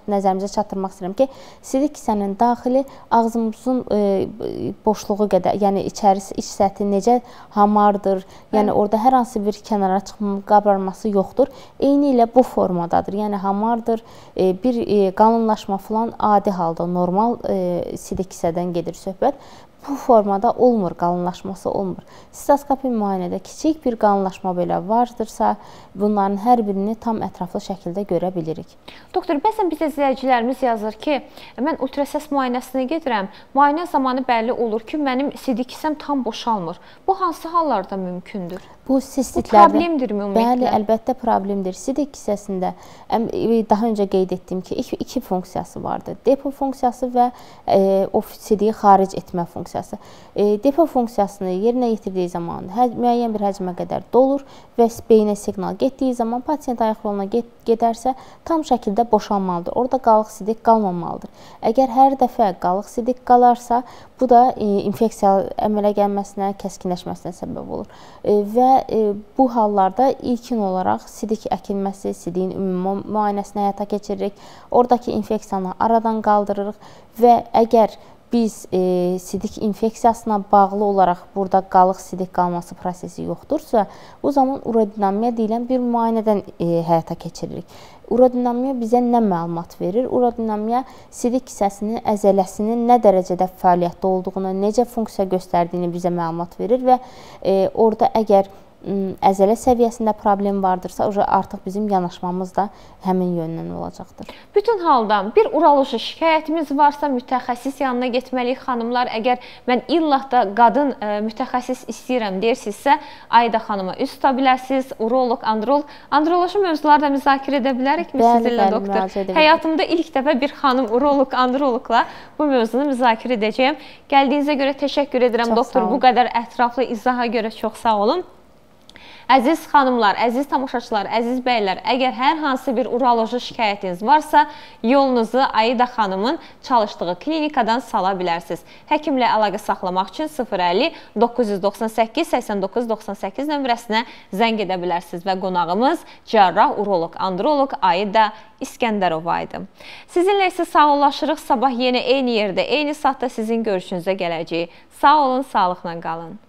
nəzərimizə çatdırmaq istəyirəm ki, sidik kisənin daxili ağzımızın boşluğu qədər, yəni iç səthi necə hamardır, yəni orada hər hansı bir kənara çıxma qabarması yoxdur. Eyni ilə bu formadadır, yəni hamardır, bir qalınlaşma falan adi halda normal sidik kisədən gedir söhbət. Bu formada olmur, qalınlaşması olmur. Sistoskopi müayinədə kiçik bir qalınlaşma belə vardırsa, bunların hər birini tam ətraflı şəkildə görə bilirik. Doktor, bəzən bizə izləyicilərimiz yazır ki, mən ultrasəs müayinəsinə gedirəm, müayinə zamanı bəlli olur ki, mənim sidik kisəm tam boşalmır. Bu hansı hallarda mümkündür? Bu problemdir mi ümumiyyətlə? Bəli, əlbəttə problemdir. Sidik kisəsində daha öncə qeyd etdiyim ki, iki funksiyası vardır. Depo funksiyası və o sidiyi xaric etmə funksiyası. Depo funksiyasını yerinə yetirdiyi zaman müəyyən bir həcmə qədər dolur və beynə siqnal getdiyi zaman pasiyent ayaq yoluna gedərsə tam şəkildə boşalmalıdır. Orada qalıq sidik qalmamalıdır. Əgər hər dəfə qalıq sidik qalarsa, bu da infeksiya əmələ gəlməsinə, kəskinləşməsinə səbəb olur. Və bu hallarda ilkin olaraq sidik əkilməsi, sidiyin ümumi müayinəsini həyata keçiririk. Oradakı infeksiyanı aradan qaldırırıq və əgər biz e, sidik infeksiyasına bağlı olaraq burada qalıq sidik qalması prosesi yoxdursa, o zaman urodinamiya deyilən bir müayinədən e, həyata keçiririk. Urodinamiya bizə nə məlumat verir? Urodinamiya sidik kisəsinin, əzələsinin nə dərəcədə fəaliyyətdə olduğunu, necə funksiya göstərdiyini bizə məlumat verir və e, orada əgər əzələ səviyyəsində problem vardırsa, artıq bizim yanaşmamız da həmin yöndən olacaqdır. Bütün halda bir uroloji şikayətimiz varsa, mütəxəssis yanına getməliyik xanımlar. Əgər mən illah da qadın mütəxəssis istəyirəm deyirsinizsə, Ayda xanıma üz tuta bilərsiniz, urolog, androlog. Androloji mövzuları da müzakirə edə bilərikmi sizinlə, doktor? Həyatımda ilk dəfə bir xanım urolog, andrologla bu mövzunu müzakirə edəcəyim. Gəldiyinizə görə təşəkkür edirəm, doktor. Bu qədər ətraflı izaha görə çox sağ olun. Əziz xanımlar, əziz tamaşaçılar, əziz bəylər, əgər hər hansı bir uroloji şikayətiniz varsa, yolunuzu Aida xanımın çalışdığı klinikadan sala bilərsiniz. Həkimlə əlaqə saxlamaq üçün sıfır əlli doqquz yüz doxsan səkkiz səksən doqquz doxsan səkkiz nömrəsinə zəng edə bilərsiniz və qonağımız cərrah, uroloq, androlog Aida İskəndərova idi. Sizinlə isə sağollaşırıq, sabah yenə eyni yerdə, eyni saatda sizin görüşünüzə gələcəyik. Sağ olun, sağlıqla qalın.